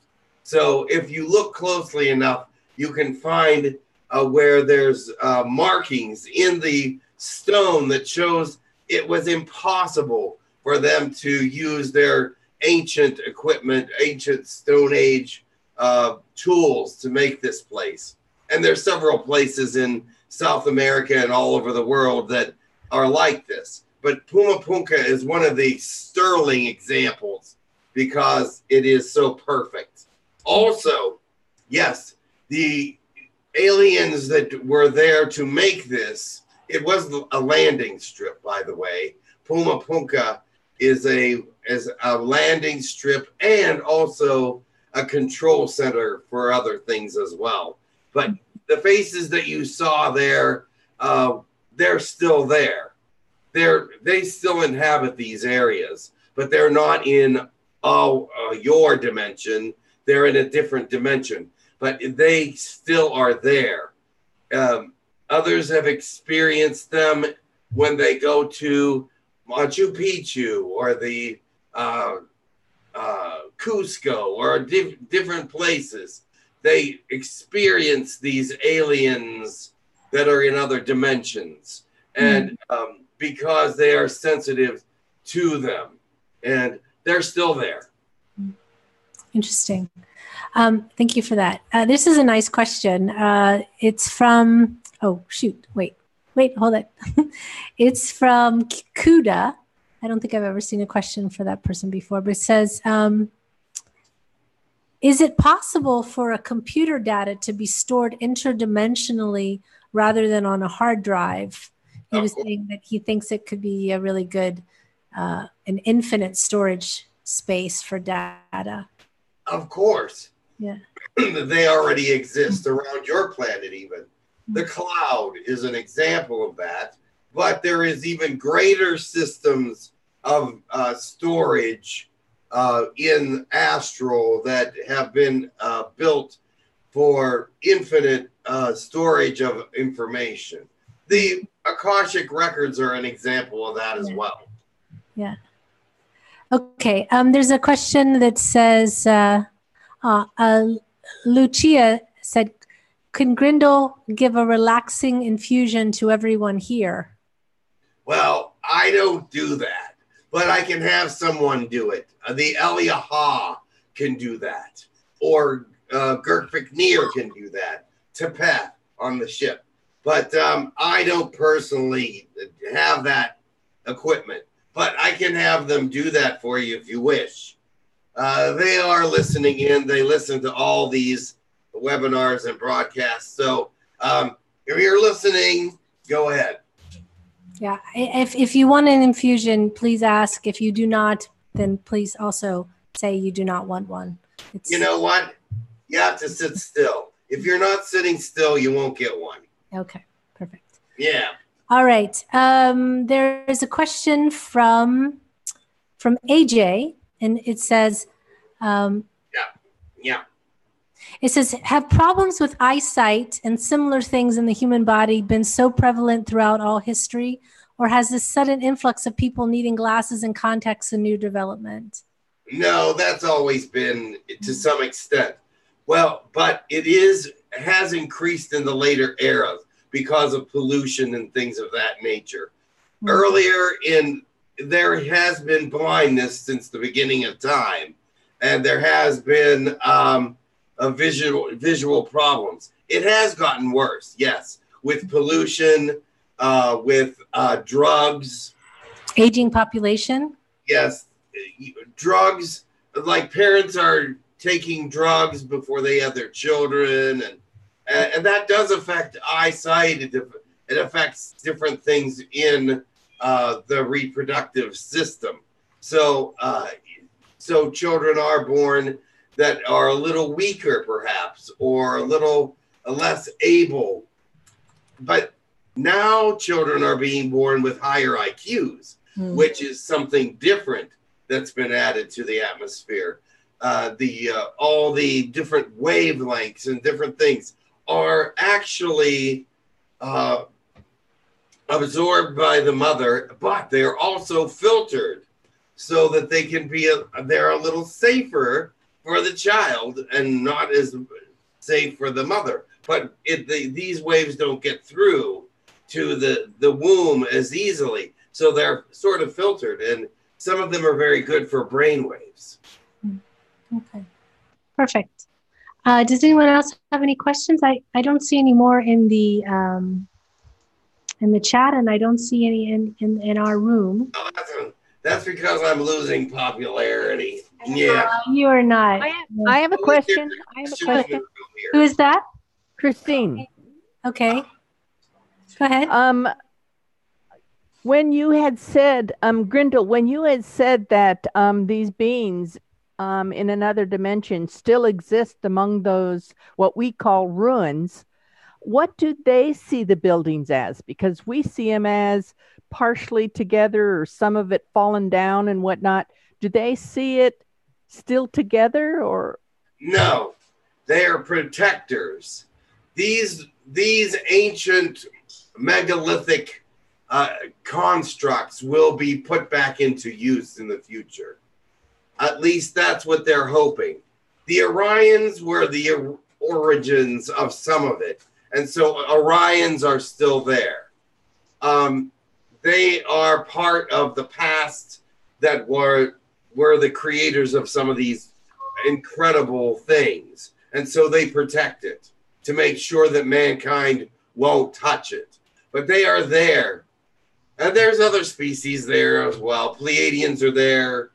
So if you look closely enough, you can find uh, where there's uh, markings in the stone that shows it was impossible for them to use their ancient equipment, ancient Stone Age uh, tools to make this place. And there's several places in South America and all over the world that are like this. But Pumapunku is one of the sterling examples because it is so perfect. Also, yes, the aliens that were there to make this, it wasn't a landing strip, by the way. Pumapunku is a is a landing strip and also a control center for other things as well. But the faces that you saw there, uh, they're still there. they're they still inhabit these areas, but they're not in oh, uh, your dimension. They're in a different dimension, but they still are there. Um, others have experienced them when they go to Machu Picchu or the uh, uh, Cusco or di different places. They experience these aliens that are in other dimensions, and um, because they are sensitive to them, and they're still there. Interesting. Um, thank you for that. Uh, this is a nice question. Uh, it's from, oh, shoot, wait, wait, hold it. It's from Kuda. I don't think I've ever seen a question for that person before, but it says, um, is it possible for a computer data to be stored interdimensionally rather than on a hard drive? He was saying that he thinks it could be a really good, uh, an infinite storage space for data. Of course. Yeah. They already exist around your planet even. The cloud is an example of that, but there is even greater systems of uh, storage uh, in astral that have been uh, built for infinite uh, storage of information. The Akashic Records are an example of that as well. Yeah. Okay. Um, there's a question that says, uh, uh, uh, Lucia said, can Grindal give a relaxing infusion to everyone here? Well, I don't do that, but I can have someone do it. Uh, the Eliashandai can do that, or uh, Girk Fitneer can do that, Tepeth on the ship. But um, I don't personally have that equipment. But I can have them do that for you if you wish. Uh, they are listening in. They listen to all these webinars and broadcasts. So um, if you're listening, go ahead. Yeah. If, if you want an infusion, please ask. If you do not, then please also say you do not want one. It's you know what? You have to sit still. If you're not sitting still, you won't get one. Okay. Perfect. Yeah. All right. Um, there is a question from from A J, and it says, um, "Yeah, yeah." It says, "Have problems with eyesight and similar things in the human body been so prevalent throughout all history, or has this sudden influx of people needing glasses and contacts a new development?" No, that's always been to some extent. Well, but it is has increased in the later eras, because of pollution and things of that nature. Mm-hmm. Earlier in, there has been blindness since the beginning of time, and there has been um, a visual, visual problems. It has gotten worse, yes, with pollution, uh, with uh, drugs. Aging population? Yes, drugs, like parents are taking drugs before they have their children, and And that does affect eyesight. It affects different things in uh, the reproductive system. So, uh, so children are born that are a little weaker, perhaps, or a little less able. But now children are being born with higher I Qs, mm. which is something different that's been added to the atmosphere. Uh, the uh, all the different wavelengths and different things are actually uh, absorbed by the mother, but they're also filtered so that they can be, a, they're a little safer for the child and not as safe for the mother. But it, the, these waves don't get through to the, the womb as easily. So they're sort of filtered, and some of them are very good for brain waves. Okay, perfect. Uh, does anyone else have any questions? I, I don't see any more in the um, in the chat, and I don't see any in, in, in our room. Oh, that's, a, that's because I'm losing popularity. Yeah, uh, you are not. I have, I have a question. I have a question. Who is that? Christine. Okay. Okay. Go ahead. Um, when you had said, um, Grindal, when you had said that um, these beings Um, in another dimension still exist among those what we call ruins, what do they see the buildings as? Because we see them as partially together or some of it fallen down and whatnot, do they see it still together or? No, they are protectors. These, these ancient megalithic uh, constructs will be put back into use in the future. At least that's what they're hoping. The Orions were the or origins of some of it. And so Orions are still there. Um, they are part of the past that were, were the creators of some of these incredible things. And so they protect it to make sure that mankind won't touch it. But they are there. And there's other species there as well. Pleiadians are there.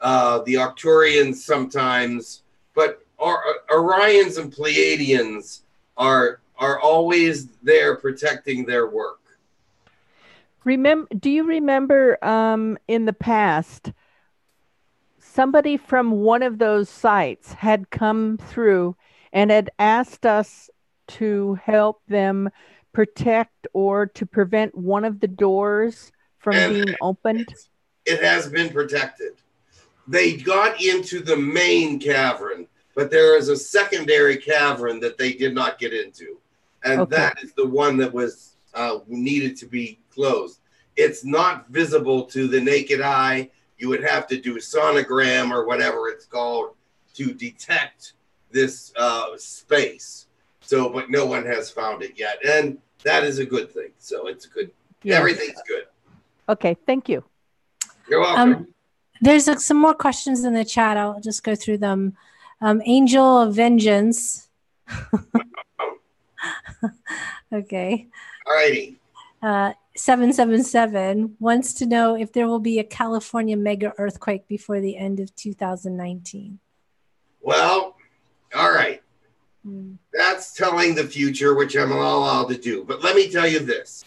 Uh, the Arcturians sometimes. But or Orions and Pleiadians are... are always there protecting their work. Remember, do you remember um, in the past, somebody from one of those sites had come through and had asked us to help them protect or to prevent one of the doors from and being opened? It has been protected. They got into the main cavern, but there is a secondary cavern that they did not get into. And okay. that is the one that was uh, needed to be closed. It's not visible to the naked eye. You would have to do a sonogram or whatever it's called to detect this uh, space. So, but no one has found it yet. And that is a good thing. So it's good. Yes. Everything's good. Okay. Thank you. You're welcome. Um, there's uh, some more questions in the chat. I'll just go through them. Um, Angel of Vengeance. Okay. All righty. Uh, seven seven seven wants to know if there will be a California mega earthquake before the end of two thousand nineteen. Well, all right. Mm. That's telling the future, which I'm not allowed to do. But let me tell you this.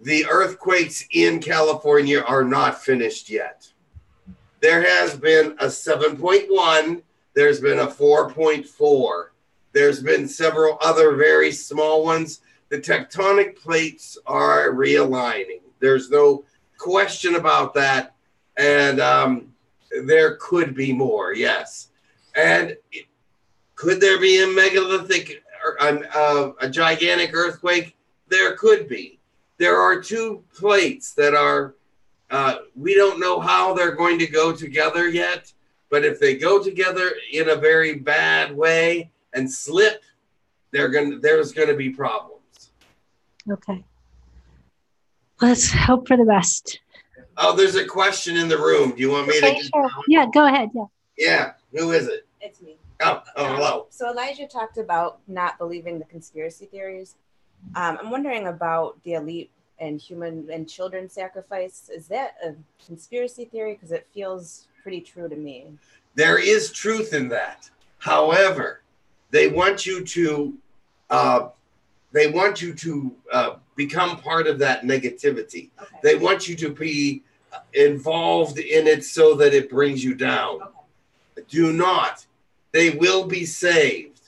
The earthquakes in California are not finished yet. There has been a seven point one. There's been a four point four. There's been several other very small ones. The tectonic plates are realigning. There's no question about that. And um, there could be more, yes. And it, could there be a megalithic, a, a, a gigantic earthquake? There could be. There are two plates that are, uh, we don't know how they're going to go together yet. But if they go together in a very bad way and slip, they're gonna, there's going to be problems. Okay. Let's hope for the best. Oh, there's a question in the room. Do you want me okay, to? Sure. Yeah, go ahead. Yeah. Yeah. Who is it? It's me. Oh, oh hello. So Elijah talked about not believing the conspiracy theories. Um, I'm wondering about the elite and human and children sacrifice. Is that a conspiracy theory? Because it feels pretty true to me. There is truth in that. However, they want you to uh, they want you to uh, become part of that negativity. Okay. They want you to be involved in it so that it brings you down. Okay. Do not. They will be saved.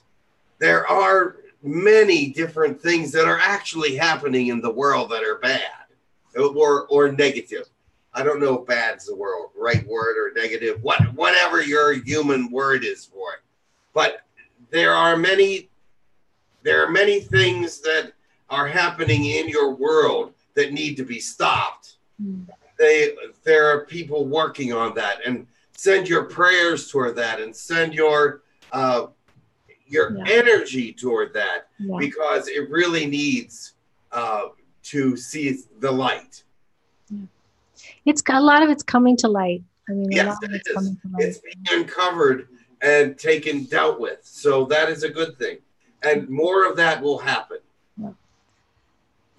There are many different things that are actually happening in the world that are bad or, or negative. I don't know if bad's the world, right word or negative, what, whatever your human word is for it. But there are many, there are many things that are happening in your world that need to be stopped. Mm. They, there are people working on that, and send your prayers toward that, and send your uh, your yeah. energy toward that, yeah. because it really needs uh, to see the light. Yeah. It's a lot of it's coming to light. I mean, yes, a lot of it's it coming to light. It's being uncovered and taken, dealt with. So that is a good thing, and more of that will happen. Yeah.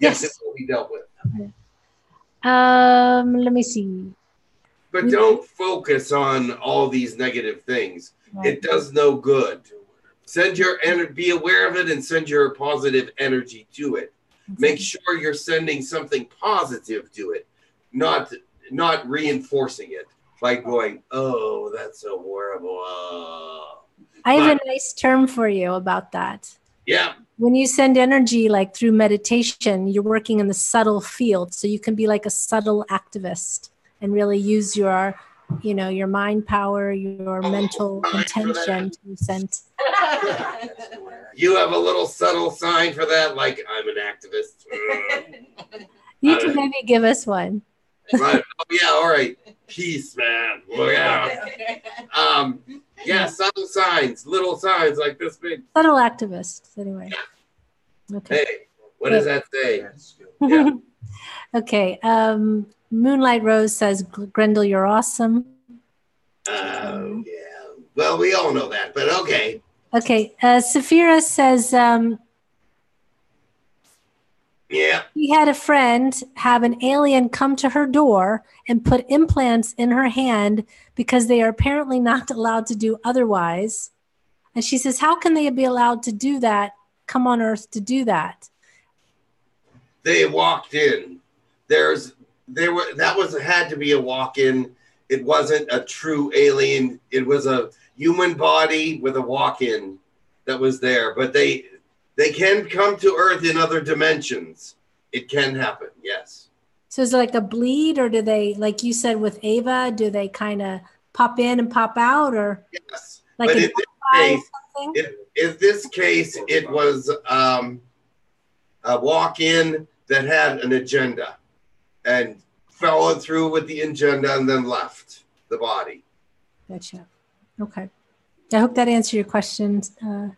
Yes, yes, it will be dealt with. Okay. Um, let me see. But we don't know. Focus on all these negative things. Right. It does no good. Send your energy. Be aware of it and send your positive energy to it. That's Make nice. Sure you're sending something positive to it. Not not reinforcing it by going, oh, that's so horrible. Uh, I have but, a nice term for you about that. Yeah. When you send energy, like through meditation, you're working in the subtle field. So you can be like a subtle activist and really use your, you know, your mind power, your mental intention to send. You have a little subtle sign for that, like I'm an activist. You can maybe give us one. Right. Oh, yeah, all right. Peace, man. Look out. Um, yeah, subtle signs, little signs like this big. Subtle activists, anyway. Yeah. Okay. Hey, what hey. does that say? Yeah. Okay. Um, Moonlight Rose says, Grindal, you're awesome. Oh, um, yeah. Well, we all know that, but okay. Okay. Uh, Safira says, um, yeah. She had a friend have an alien come to her door and put implants in her hand because they are apparently not allowed to do otherwise. And she says, how can they be allowed to do that, come on Earth to do that? They walked in. There's, there were, that was, had to be a walk-in. It wasn't a true alien. It was a human body with a walk-in that was there, but they... They can come to Earth in other dimensions. It can happen, yes. So is it like a bleed, or do they, like you said with Ava, do they kind of pop in and pop out, or? Yes, like but in this, case, it, in this case, it was um, a walk-in that had an agenda and followed through with the agenda and then left the body. Gotcha, okay. I hope that answered your question. Uh,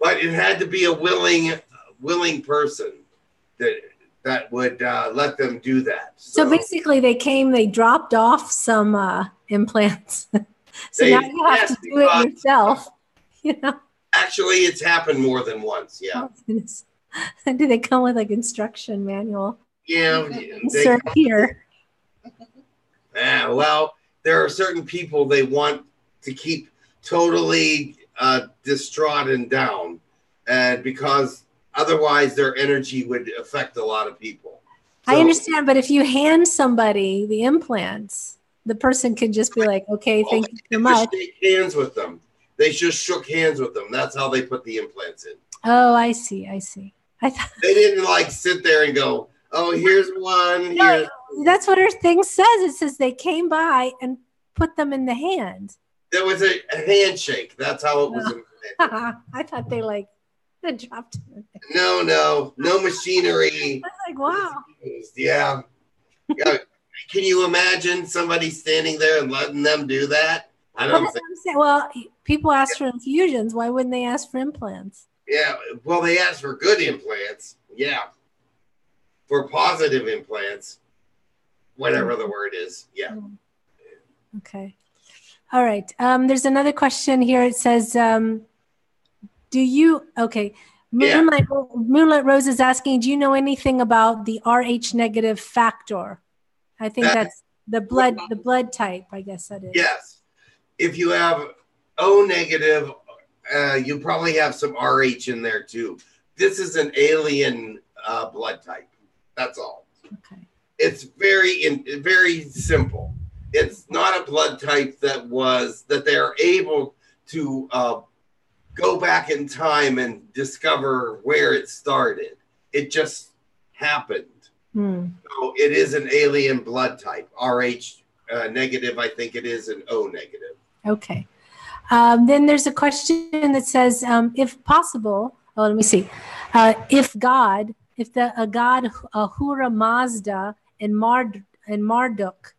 But it had to be a willing, willing person that that would uh, let them do that. So, so basically, they came, they dropped off some uh, implants. So they, now you have yes, to do it yourself. You know. Actually, it's happened more than once. Yeah. Oh, do they come with like instruction manual? Yeah. Insert here. Yeah. Well, there are certain people they want to keep totally. Uh, distraught and down, and because otherwise their energy would affect a lot of people. So, I understand, but if you hand somebody the implants, the person can just be like, okay, well, thank you so much. They shake hands with them. They just shook hands with them. That's how they put the implants in. Oh, I see. I see. I thought they didn't like sit there and go, oh, here's one. Here's no, that's what her thing says. It says they came by and put them in the hand. There was a, a handshake. That's how it was. Oh. I thought they like they dropped it. No, no, no machinery. I was like, wow. Yeah. Yeah. Can you imagine somebody standing there and letting them do that? I don't well, think. Well, people ask yeah. for infusions. Why wouldn't they ask for implants? Yeah. Well, they ask for good implants. Yeah. For positive implants, whatever the word is. Yeah. Okay. All right. Um, there's another question here. It says, um, do you, okay. Moonlight, yeah. Moonlight Rose is asking, do you know anything about the R H negative factor? I think that, that's the blood, the blood type, I guess that is. Yes. If you have O negative, uh, you probably have some R H in there too. This is an alien uh, blood type. That's all. Okay. It's very, in, very simple. It's not a blood type that was that they are able to uh, go back in time and discover where it started. It just happened. Hmm. So it is an alien blood type, R H uh, negative. I think it is an O negative. Okay. Um, then there's a question that says, um, if possible, oh, let me see. Uh, if God, if the uh, God Ahura Mazda and Mard and Marduk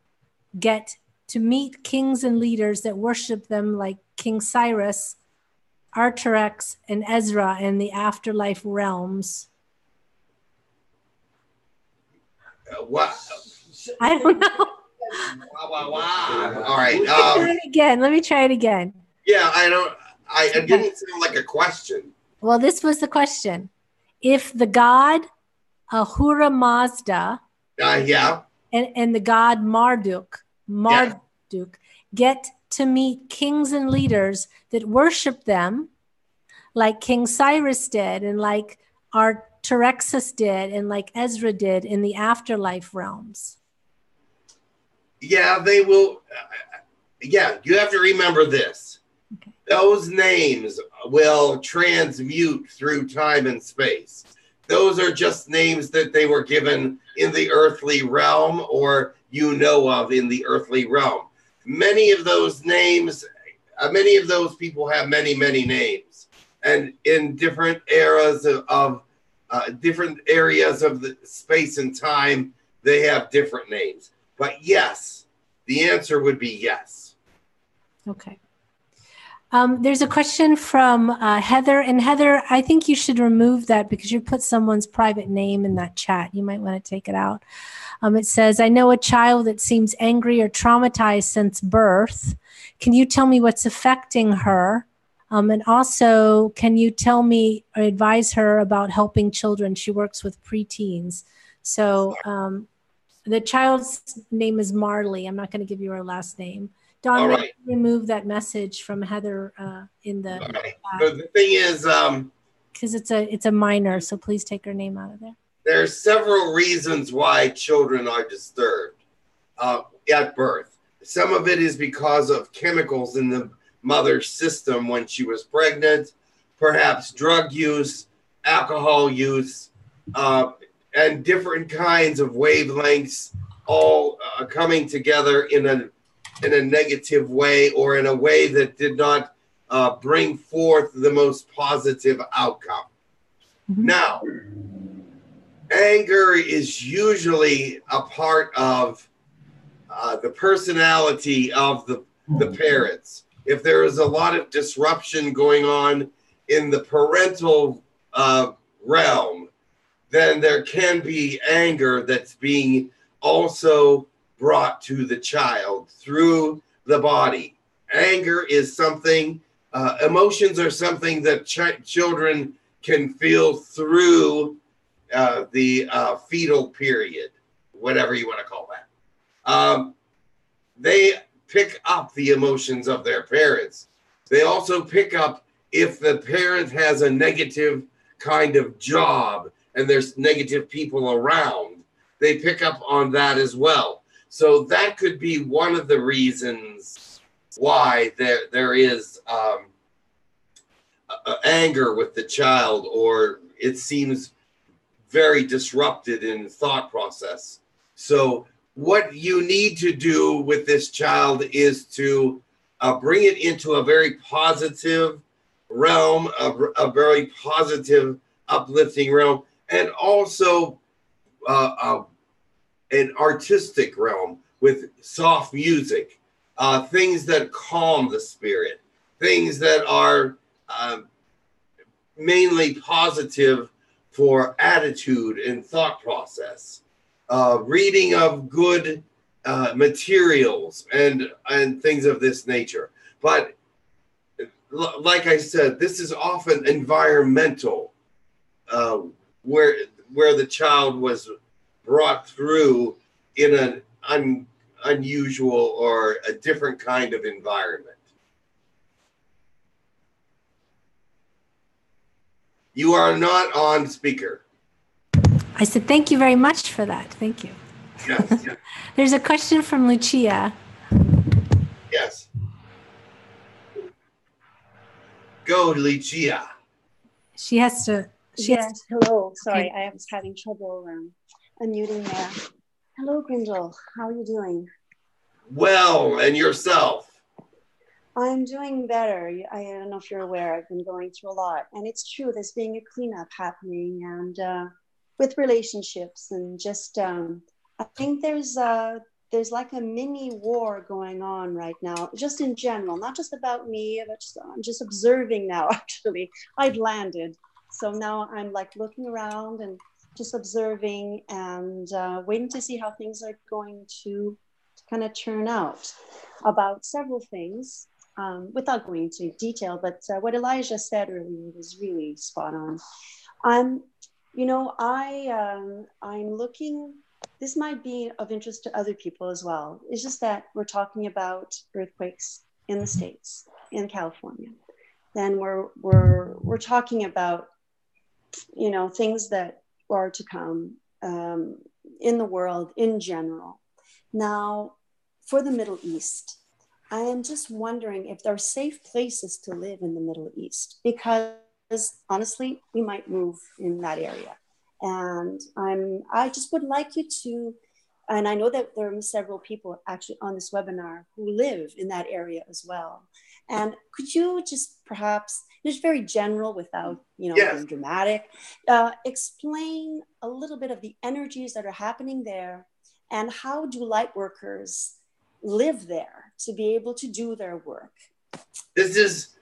get to meet kings and leaders that worship them, like King Cyrus, Artaxerxes, and Ezra, and the afterlife realms. Uh, what? I don't know. Wow, wow, wow. All right. Um, Let me try it again. Let me try it again. Yeah, I don't. I it didn't sound like a question. Well, this was the question: if the god Ahura Mazda. Uh, yeah. And, and the god Marduk, Marduk yeah. get to meet kings and leaders that worship them, like King Cyrus did, and like Artaxerxes did, and like Ezra did in the afterlife realms. Yeah, they will. Uh, yeah, you have to remember this. Okay. Those names will transmute through time and space. Those are just names that they were given in the earthly realm, or you know of in the earthly realm. Many of those names, uh, many of those people have many, many names. And in different eras of, of uh, different areas of the space and time, they have different names. But yes, the answer would be yes. Okay. Um, there's a question from uh, Heather, and Heather, I think you should remove that because you put someone's private name in that chat. You might want to take it out. Um, it says, I know a child that seems angry or traumatized since birth. Can you tell me what's affecting her? Um, and also, can you tell me or advise her about helping children? She works with preteens. So um, the child's name is Marley. I'm not going to give you her last name. Don, right. Remove that message from Heather uh, in the. All right. So the thing is, um, because it's a it's a minor, so please take her name out of there. There are several reasons why children are disturbed uh, at birth. Some of it is because of chemicals in the mother's system when she was pregnant, perhaps drug use, alcohol use, uh, and different kinds of wavelengths all uh, coming together in a. in a negative way, or in a way that did not uh, bring forth the most positive outcome. Mm-hmm. Now, anger is usually a part of uh, the personality of the, the parents. If there is a lot of disruption going on in the parental uh, realm, then there can be anger that's being also brought to the child through the body. Anger is something, uh, emotions are something that ch children can feel through uh, the uh, fetal period, whatever you want to call that. Um, they pick up the emotions of their parents. They also pick up if the parent has a negative kind of job and there's negative people around, they pick up on that as well. So that could be one of the reasons why there there is um, uh, anger with the child, or it seems very disrupted in thought process. So what you need to do with this child is to uh, bring it into a very positive realm, a, a very positive, uplifting realm, and also uh, a an artistic realm with soft music, uh, things that calm the spirit, things that are uh, mainly positive for attitude and thought process, uh, reading of good uh, materials and, and things of this nature. But like I said, this is often environmental, uh, where, where the child was brought through in an un, unusual or a different kind of environment. You are not on speaker. I said thank you very much for that. Thank you. Yes, yes. There's a question from Lucia. Yes. Go, Lucia. She has to. She yes, has to. Hello. Sorry, okay. I was having trouble. Um, Unmuting there. Hello, Grindal. How are you doing? Well, and yourself? I'm doing better. I don't know if you're aware. I've been going through a lot. And it's true, there's being a cleanup happening, and uh, with relationships and just, um, I think there's, uh, there's like a mini war going on right now, just in general, not just about me, but just, I'm just observing now, actually. I've landed. So now I'm like looking around and just observing and uh, waiting to see how things are going to kind of turn out about several things, um, without going into detail, but uh, what Elijah said earlier was really spot on. Um, you know, I, um, I'm looking, this might be of interest to other people as well. It's just that we're talking about earthquakes in the States, in California. Then we're, we're, we're talking about, you know, things that or to come um, in the world in general. Now, for the Middle East, I am just wondering if there are safe places to live in the Middle East, because honestly, we might move in that area. And I'm, I just would like you to, and I know that there are several people actually on this webinar who live in that area as well. And could you just perhaps, just very general without, you know, yes. being dramatic, uh, explain a little bit of the energies that are happening there and how do light workers live there to be able to do their work? This is,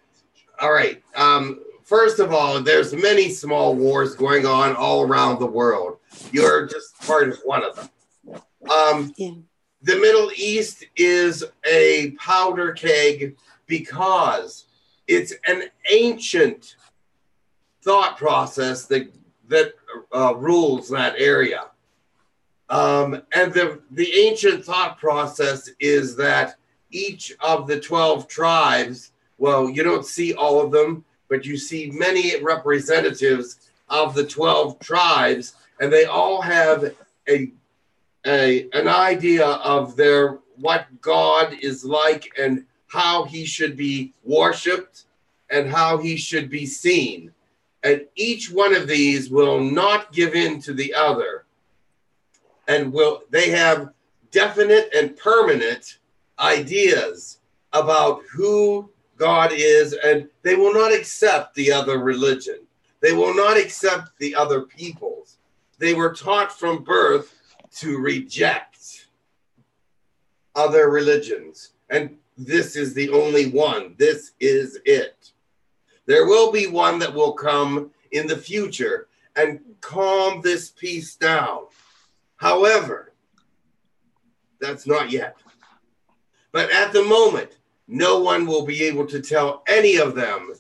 all right. Um, First of all, there's many small wars going on all around the world. You're just part of one of them. Um, yeah. The Middle East is a powder keg because it's an ancient thought process that, that uh, rules that area. Um, and the, the ancient thought process is that each of the twelve tribes, well, you don't see all of them, but you see many representatives of the twelve tribes, and they all have a, a, an idea of their what God is like and how he should be worshipped and how he should be seen. And each one of these will not give in to the other. And will they have definite and permanent ideas about who God is, and they will not accept the other religion. They will not accept the other peoples. They were taught from birth to reject other religions. And this is the only one. This is it. There will be one that will come in the future and calm this peace down. However, that's not yet. But at the moment, no one will be able to tell any of them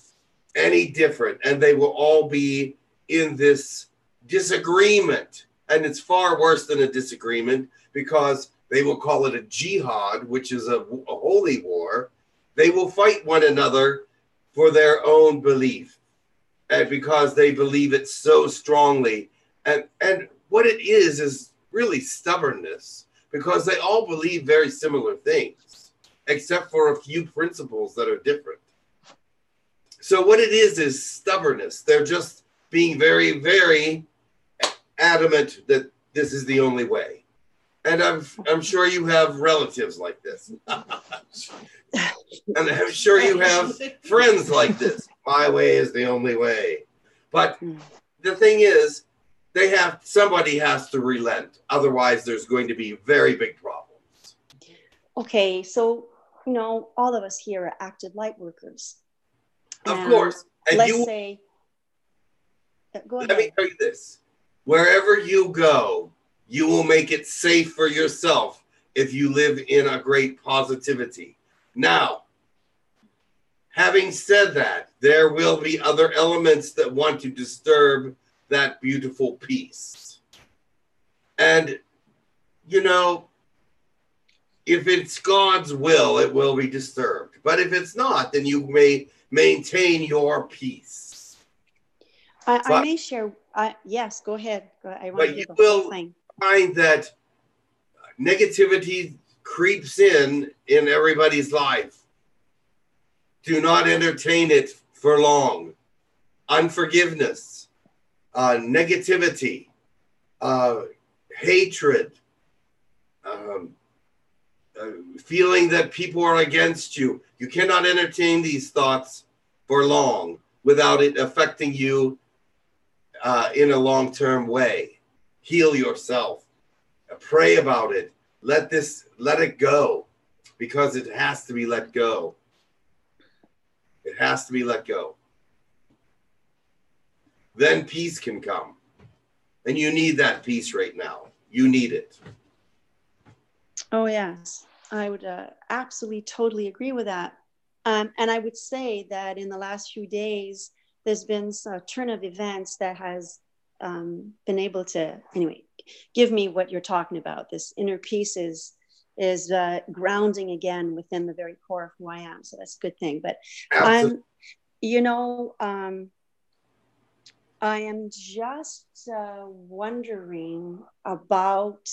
any different, and they will all be in this disagreement. And it's far worse than a disagreement because they will call it a jihad, which is a, a holy war. They will fight one another for their own belief, and because they believe it so strongly. And, and what it is is really stubbornness, because they all believe very similar things, except for a few principles that are different. So what it is is stubbornness. They're just being very, very adamant that this is the only way. And I'm, I'm sure you have relatives like this. And I'm sure you have friends like this. My way is the only way. But the thing is, they have, somebody has to relent. Otherwise, there's going to be very big problems. Okay, so... you know, all of us here are active light workers. Of and course. And let's you, say, go ahead. Let me tell you this. Wherever you go, you will make it safe for yourself if you live in a great positivity. Now, having said that, there will be other elements that want to disturb that beautiful peace. And, you know, if it's God's will, it will be disturbed. But if it's not, then you may maintain your peace. I, but, I may share. Uh, yes, go ahead. I want but to you will thing. find that negativity creeps in in everybody's life. Do not entertain it for long. Unforgiveness, uh, negativity, uh, hatred, um, Uh, feeling that people are against you. You cannot entertain these thoughts for long without it affecting you uh, in a long-term way. Heal yourself. Pray about it. Let this, let it go, because it has to be let go. It has to be let go. Then peace can come. And you need that peace right now. You need it. Oh, yes. I would uh, absolutely totally agree with that. Um, and I would say that in the last few days, there's been a turn of events that has um, been able to, anyway, give me what you're talking about. This inner peace is, is uh, grounding again within the very core of who I am. So that's a good thing. But, I'm, you know, um, I am just uh, wondering about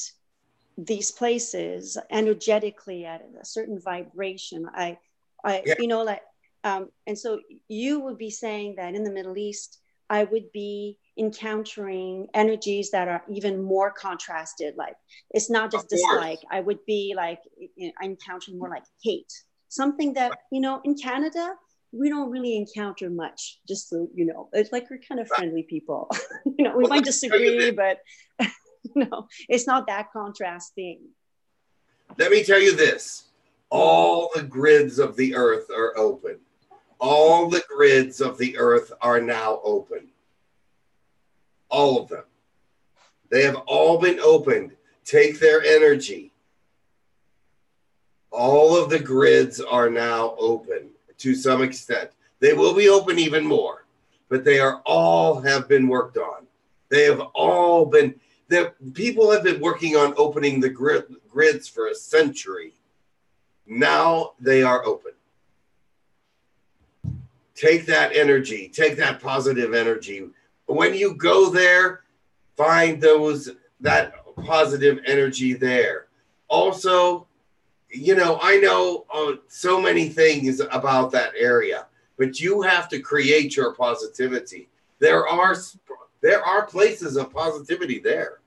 these places energetically at a certain vibration. I, I, yeah. you know, like, um, and so you would be saying that in the Middle East, I would be encountering energies that are even more contrasted. Like, it's not just dislike. I would be like, you know, encountering more like hate, something that, you know, in Canada, we don't really encounter much, just so you know. It's like we're kind of friendly people. you know, we well, might disagree, but you know, it's not that contrasting. Let me tell you this. All the grids of the earth are open. All the grids of the earth are now open. All of them. They have all been opened. Take their energy. All of the grids are now open. To some extent, they will be open even more, but they are all have been worked on. They have all been there. People have been working on opening the grid, grids for a century. Now they are open. Take that energy, take that positive energy. When you go there, find those that positive energy there. Also, you know, I know uh, so many things about that area, but you have to create your positivity. There are there are places of positivity there.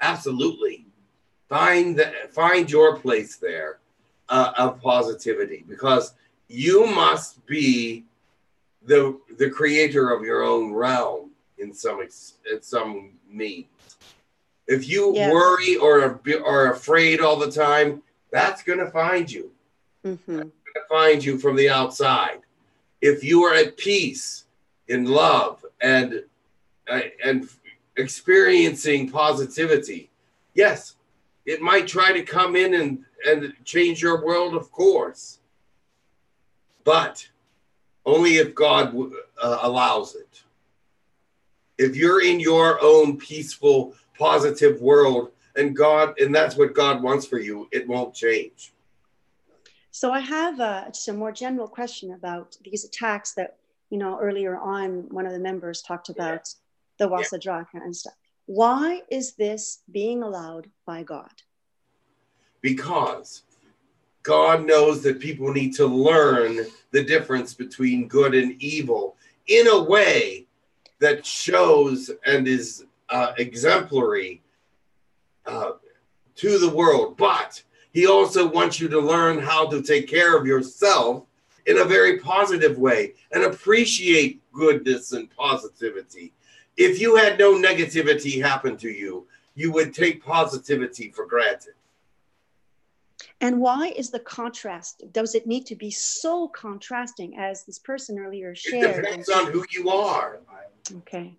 Absolutely, find the, find your place there uh, of positivity, because you must be the the creator of your own realm in some ex, in some means. If you yes. worry or are afraid all the time, that's going to find you. Mm-hmm. That's going to find you from the outside. If you are at peace, in love, and uh, and experiencing positivity, yes, it might try to come in and, and change your world, of course. But only if God uh, allows it. If you're in your own peaceful, positive world, and God, and that's what God wants for you, it won't change. So I have a, just a more general question about these attacks that, you know, earlier on, one of the members talked about yeah. the Wassadraka yeah. and stuff. Why is this being allowed by God? Because God knows that people need to learn the difference between good and evil in a way that shows and is uh, exemplary Uh, to the world, but he also wants you to learn how to take care of yourself in a very positive way and appreciate goodness and positivity. If you had no negativity happen to you, you would take positivity for granted. And why is the contrast? Does it need to be so contrasting as this person earlier shared? It depends on who you are. Okay.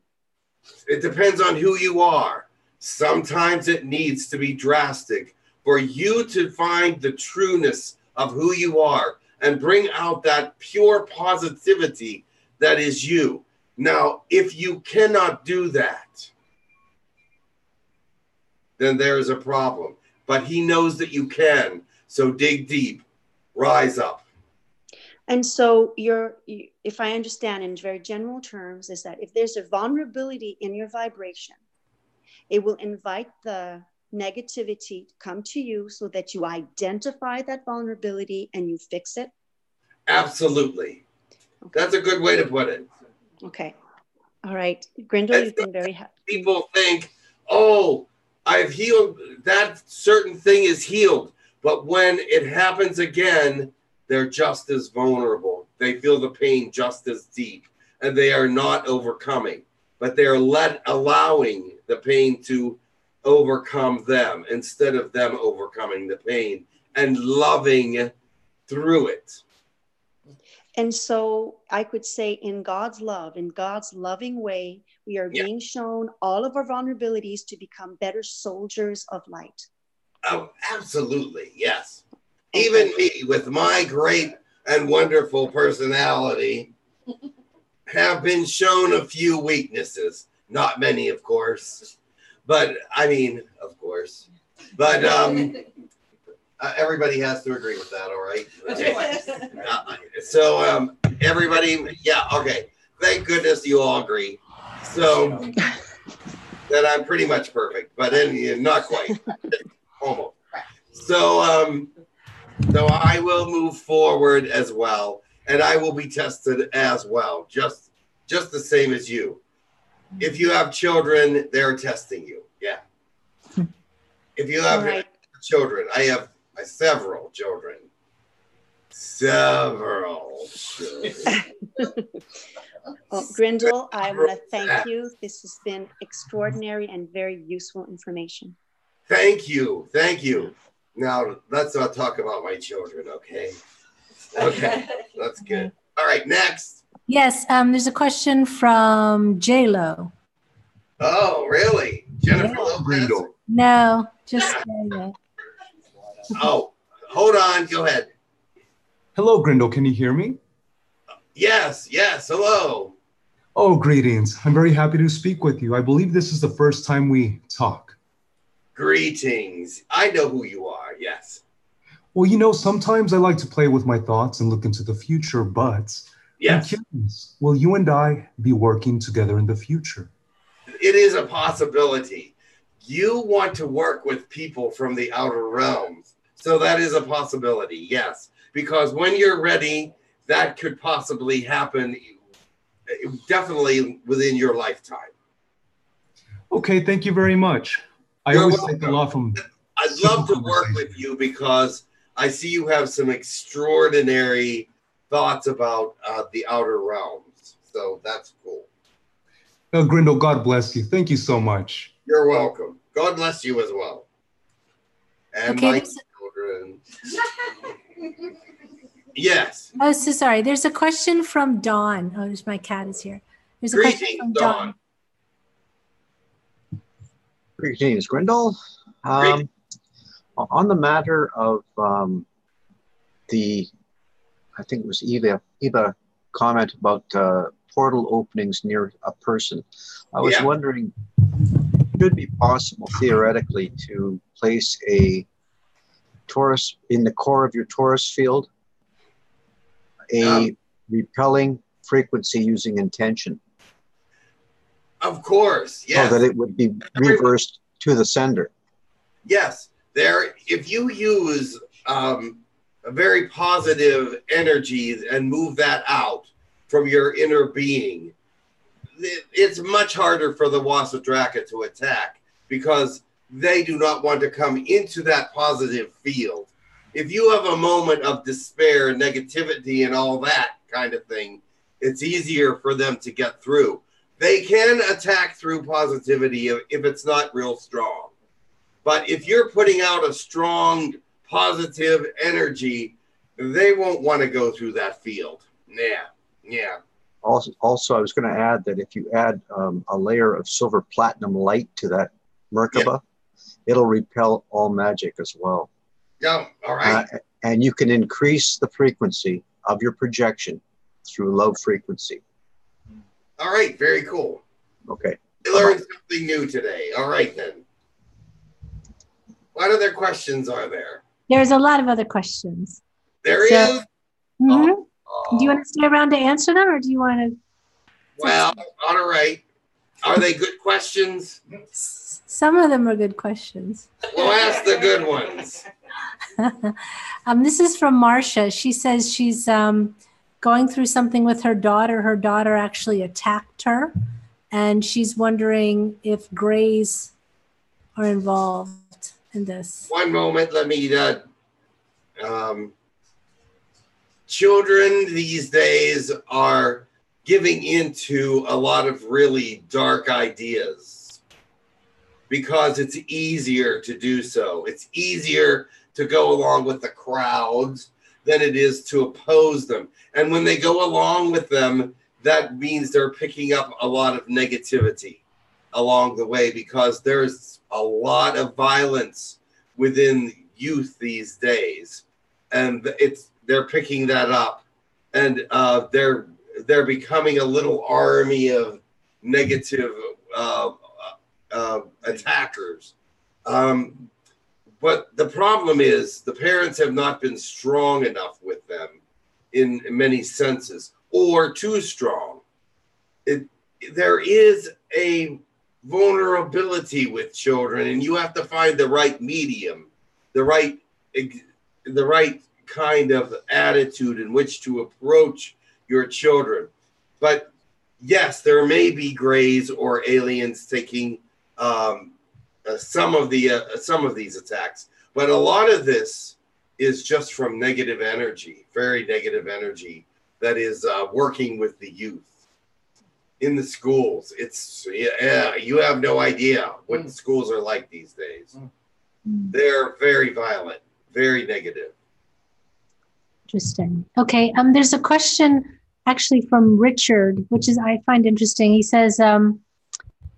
It depends on who you are. Sometimes it needs to be drastic for you to find the trueness of who you are and bring out that pure positivity that is you. Now, if you cannot do that, then there is a problem. But he knows that you can. So dig deep, rise up. And so you're, if I understand in very general terms, is that if there's a vulnerability in your vibration, it will invite the negativity to come to you so that you identify that vulnerability and you fix it? Absolutely. Okay. That's a good way to put it. Okay. All right. Grindal, you've been very happy. People think, oh, I've healed. That certain thing is healed. But when it happens again, they're just as vulnerable. They feel the pain just as deep. And they are not overcoming. But they're let allowing the pain to overcome them instead of them overcoming the pain and loving through it. And so I could say in God's love, in God's loving way, we are yeah. being shown all of our vulnerabilities to become better soldiers of light. Oh, absolutely. Yes. Okay. Even me with my great and wonderful personality have been shown a few weaknesses. Not many, of course, but I mean, of course, but um, uh, everybody has to agree with that. All right. Okay. Uh, so um, everybody. Yeah. Okay. Thank goodness you all agree. So that I'm pretty much perfect, but then, not quite. horrible. So, um, so I will move forward as well, and I will be tested as well, just just the same as you. If you have children, they're testing you. Yeah. If you have right. children, I have uh, several children. Several. Well, Grindal, I want to thank you. This has been extraordinary and very useful information. Thank you. Thank you. Now, let's not talk about my children, okay? Okay, that's good. All right, next. Yes, um, there's a question from J-Lo. Oh, really? Jennifer yeah. Grindal. No, just J-Lo. Oh, hold on. Go ahead. Hello, Grindal. Can you hear me? Yes, yes, hello. Oh, greetings. I'm very happy to speak with you. I believe this is the first time we talk. Greetings. I know who you are, yes. Well, you know, sometimes I like to play with my thoughts and look into the future, but yes. I'm curious, will you and I be working together in the future? It is a possibility. You want to work with people from the outer realms, so that is a possibility, yes. Because when you're ready, that could possibly happen definitely within your lifetime. Okay, thank you very much. I you're always welcome. Take a lot from... I'd love to work with you because I see you have some extraordinary thoughts about uh, the outer realms. So that's cool. No, Grindal, God bless you. Thank you so much. You're welcome. God bless you as well. And okay, my there's... children. Yes. Oh, so sorry. There's a question from Dawn. Oh, there's my cat is here. There's a Greetings, question from Dawn. Dawn. Greetings, Grindal. Um, on the matter of um, the, I think it was Eva, Eva comment about uh, portal openings near a person. I was yeah. wondering, could it be possible theoretically to place a Taurus in the core of your Taurus field? A um, repelling frequency using intention. Of course, yes. So that it would be reversed to the sender. Yes, there. If you use um, a very positive energy and move that out from your inner being, it, it's much harder for the Wassadrakas to attack because they do not want to come into that positive field. If you have a moment of despair and negativity and all that kind of thing, it's easier for them to get through. They can attack through positivity if it's not real strong. But if you're putting out a strong, positive energy, they won't want to go through that field. Yeah, yeah. Also, also I was going to add that if you add um, a layer of silver platinum light to that Merkaba, yeah. it'll repel all magic as well. Yeah, all right. Uh, and you can increase the frequency of your projection through low frequency. All right, very cool. Okay. I learned something new today. All right, then. What other questions are there? There's a lot of other questions. There so, is? Mm-hmm. oh, oh. Do you want to stay around to answer them, or do you want to? Well, all right. Are they good questions? Some of them are good questions. We'll ask the good ones. um, this is from Marcia. She says she's um, going through something with her daughter. Her daughter actually attacked her, and she's wondering if grays are involved in this. One moment, let me... Uh, um, children these days are giving into a lot of really dark ideas because it's easier to do so. It's easier to go along with the crowds than it is to oppose them. And when they go along with them, that means they're picking up a lot of negativity along the way because there's a lot of violence within youth these days. And it's they're picking that up, and uh, they're they're becoming a little army of negative uh, uh, attackers. Um, But the problem is the parents have not been strong enough with them in many senses, or too strong. It, there is a vulnerability with children, and you have to find the right medium the right the right kind of attitude in which to approach your children. But yes, there may be greys or aliens taking um, uh, some of the uh, some of these attacks, but a lot of this is just from negative energy, very negative energy that is uh, working with the youth in the schools. It's yeah, you have no idea what the schools are like these days. They're very violent, very negative. Interesting. Okay, um, there's a question actually from Richard, which is I find interesting. He says um,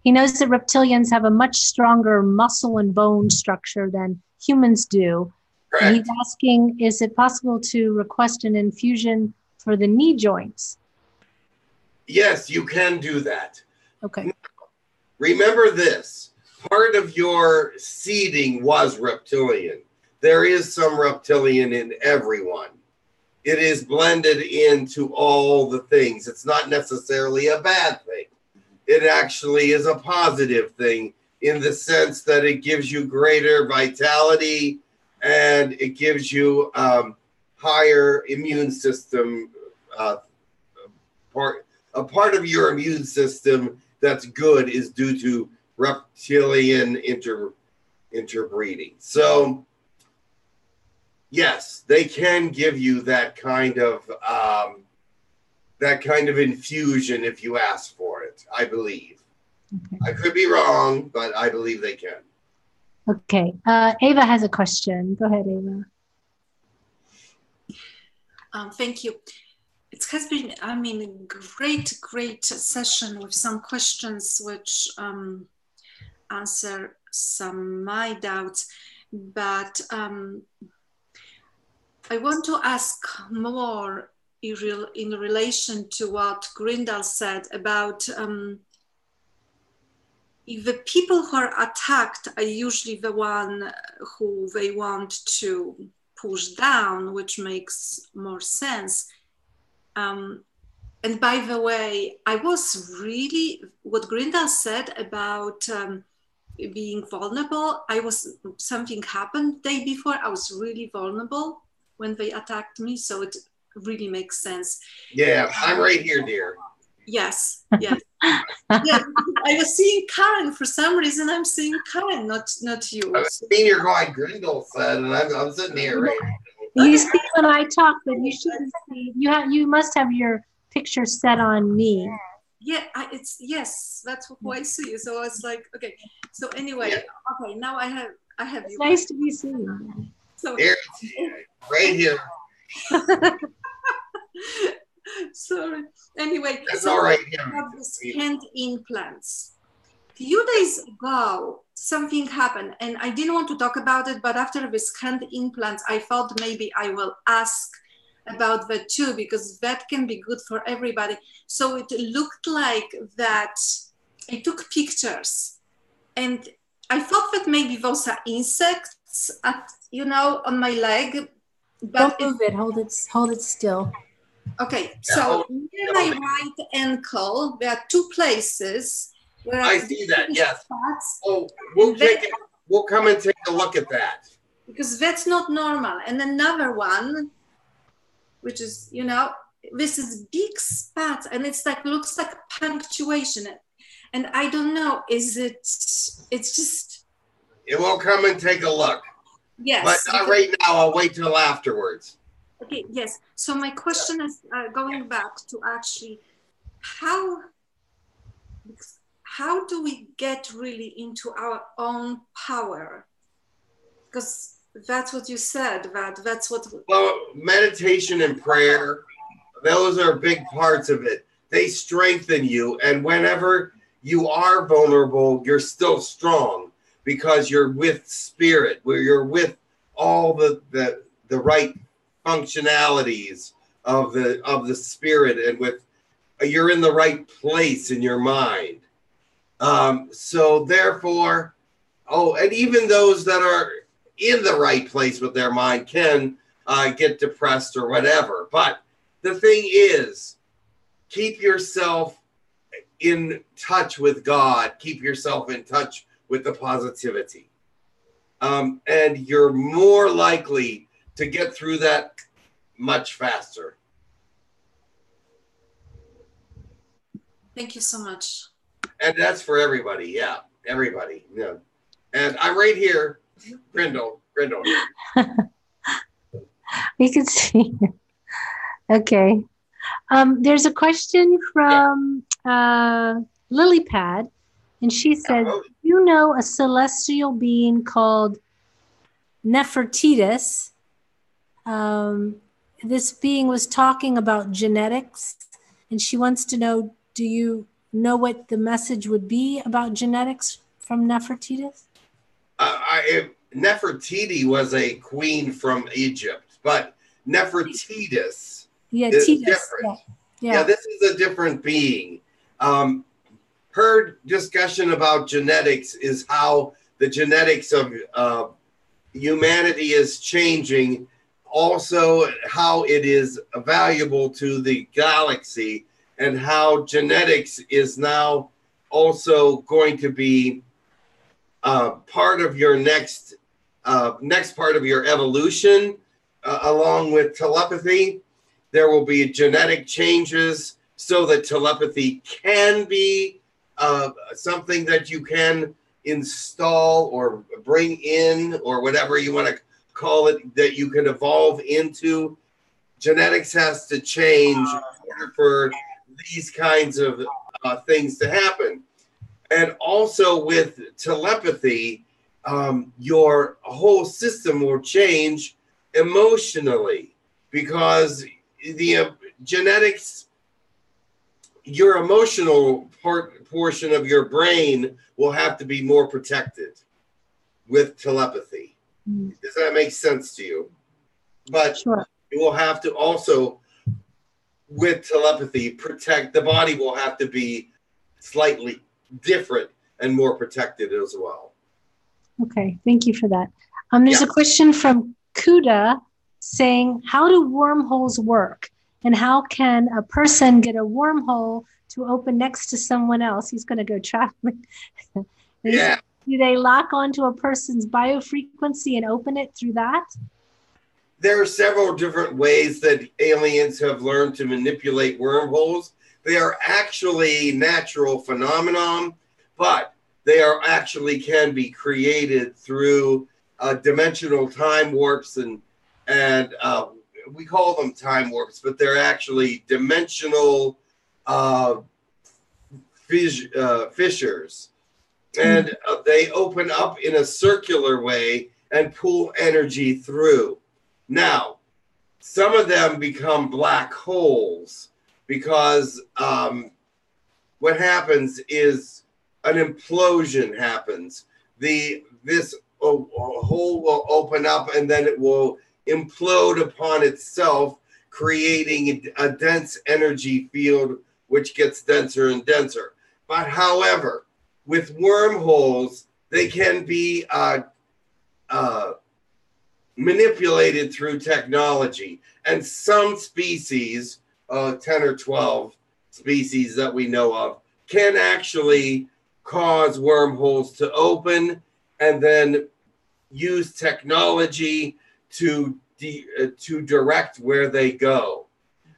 he knows that reptilians have a much stronger muscle and bone structure than humans do. Correct. He's asking, is it possible to request an infusion for the knee joints? Yes, you can do that. Okay. Now, remember this, part of your seeding was reptilian. There is some reptilian in everyone. It is blended into all the things. It's not necessarily a bad thing. It actually is a positive thing in the sense that it gives you greater vitality and it gives you um, higher immune system uh, part. A part of your immune system that's good is due to reptilian inter, interbreeding. So yes, they can give you that kind of um, that kind of infusion if you ask for it, I believe. Okay. I could be wrong, but I believe they can. Okay, uh, Ava has a question. Go ahead, Ava. Um, thank you. It has been, I mean, great, great session with some questions which um, answer some my doubts, but um, I want to ask more in, real, in relation to what Grindal said about um, if the people who are attacked are usually the one who they want to push down, which makes more sense. Um, and by the way, I was really, what Grindal said about um, being vulnerable, I was, something happened the day before, I was really vulnerable when they attacked me, so it really makes sense. Yeah, I'm right here, dear. Yes, yes. Yeah, I was seeing Karen, for some reason I'm seeing Karen, not, not you. I'm seeing you're going, Grindal said, and I'm, I'm sitting here right now. You see when I talk, but you shouldn't see. You have, you must have your picture set on me. Yeah, I, it's yes. That's why I see you. So I was like, okay. So anyway, yeah. Okay. Now I have, I have. It's you. Nice to be seen. So here, right here. Sorry. Anyway, that's so all right. Yeah. Have this hand implants. A few days ago, something happened, and I didn't want to talk about it, but after this hand implants, I thought maybe I will ask about that too, because that can be good for everybody. So it looked like that I took pictures, and I thought that maybe those are insects, at, you know, on my leg. But don't move it. Hold it. Hold it still. Okay. Yeah, so near my right ankle, there are two places. Well, I see that, yes. Spots. Oh, we'll, take it. we'll come and take a look at that. Because that's not normal. And another one, which is, you know, this is big spots, and it's like, looks like punctuation. And I don't know, is it, it's just. It will come and take a look. Yes. But not right now, I'll wait till afterwards. Okay, yes. So my question is uh, going back to actually how, How do we get really into our own power? Because that's what you said, that that's what... Well, meditation and prayer, those are big parts of it. They strengthen you. And whenever you are vulnerable, you're still strong because you're with spirit, where you're with all the, the, the right functionalities of the, of the spirit, and with you're in the right place in your mind. Um, so therefore, oh, and even those that are in the right place with their mind can uh, get depressed or whatever. But the thing is, keep yourself in touch with God. Keep yourself in touch with the positivity. um, and you're more likely to get through that much faster. Thank you so much. And that's for everybody, yeah, everybody. Yeah. And I'm right here, Grindal, Grindal. We can see. Okay. Um, there's a question from yeah. uh, Lilypad, and she said, oh. You know a celestial being called Nefertiti. Um, this being was talking about genetics, and she wants to know, do you know what the message would be about genetics from Nefertiti? Uh, I, Nefertiti was a queen from Egypt, but Nefertiti yeah, is Titus, different. Yeah. Yeah. yeah, this is a different being. Um, her discussion about genetics is how the genetics of uh, humanity is changing, also how it is valuable to the galaxy, and how genetics is now also going to be uh, part of your next uh, next part of your evolution, uh, along with telepathy. There will be genetic changes so that telepathy can be uh, something that you can install or bring in, or whatever you want to call it, that you can evolve into. Genetics has to change in order for these kinds of uh, things to happen. And also with telepathy, um, your whole system will change emotionally, because the uh, genetics, your emotional part, portion of your brain will have to be more protected with telepathy. Mm. Does that make sense to you? But sure. You will have to also, with telepathy, protect the body will have to be slightly different and more protected as well. Okay, thank you for that. Um, there's yeah. a question from Kuda saying, how do wormholes work? And how can a person get a wormhole to open next to someone else? He's going to go traveling. Yeah. Do they lock onto a person's biofrequency and open it through that? There are several different ways that aliens have learned to manipulate wormholes. They are actually natural phenomenon, but they are actually can be created through uh, dimensional time warps, and and uh, we call them time warps, but they're actually dimensional uh, fiss uh, fissures. And uh, they open up in a circular way and pull energy through. Now, some of them become black holes because um, what happens is an implosion happens. The this oh, hole will open up and then it will implode upon itself, creating a dense energy field, which gets denser and denser. But however, with wormholes, they can be uh, uh, manipulated through technology. And some species, uh, ten or twelve species that we know of, can actually cause wormholes to open and then use technology to, de uh, to direct where they go.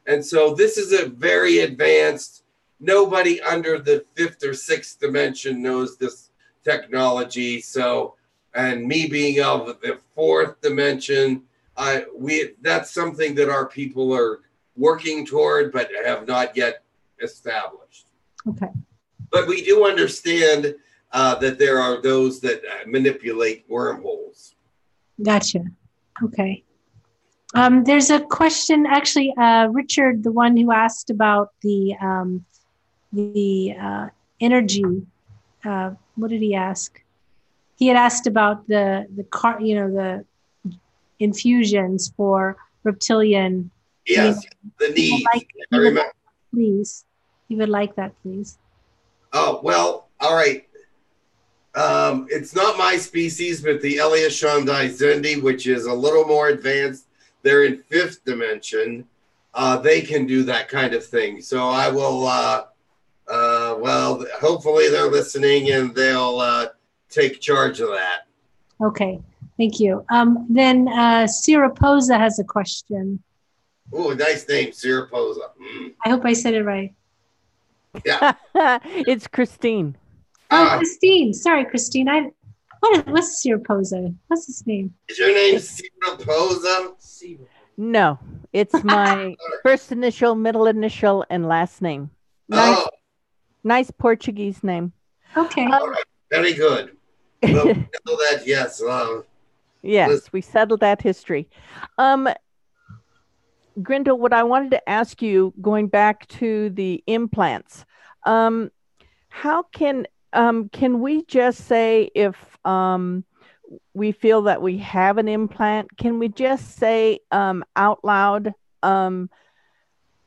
And so this is a very advanced. Nobody under the fifth or sixth dimension knows this technology. So, and me being of the fourth dimension, I we that's something that our people are working toward, but have not yet established. Okay. But we do understand uh, that there are those that manipulate wormholes. Gotcha. Okay. Um, there's a question, actually, uh, Richard, the one who asked about the um, the uh, energy. Uh, what did he ask? He had asked about the the car, you know, the infusions for reptilian. Yes, the need. Like, I remember. Like, please, he would like that, please. Oh well, all right. Um, it's not my species, but the Eliashandai Zendi, which is a little more advanced. They're in fifth dimension. Uh, they can do that kind of thing. So I will, uh, uh, well, hopefully they're listening and they'll uh, take charge of that. Okay. Thank you. Um, then uh, Siraposa has a question. Oh, nice name, Siraposa. Mm. I hope I said it right. Yeah. It's Christine. Oh, uh, Christine. Sorry, Christine. I what is what's Siraposa? What's his name? Is your name Siraposa? No, it's my first initial, middle initial, and last name. Nice, oh. nice Portuguese name. Okay. Um, All right. Very good. We'll settle that, yes. Um, yes, let's... we settled that history. Um, Grindal, what I wanted to ask you, going back to the implants, um, how can um, can we just say if um, we feel that we have an implant, can we just say um, out loud um,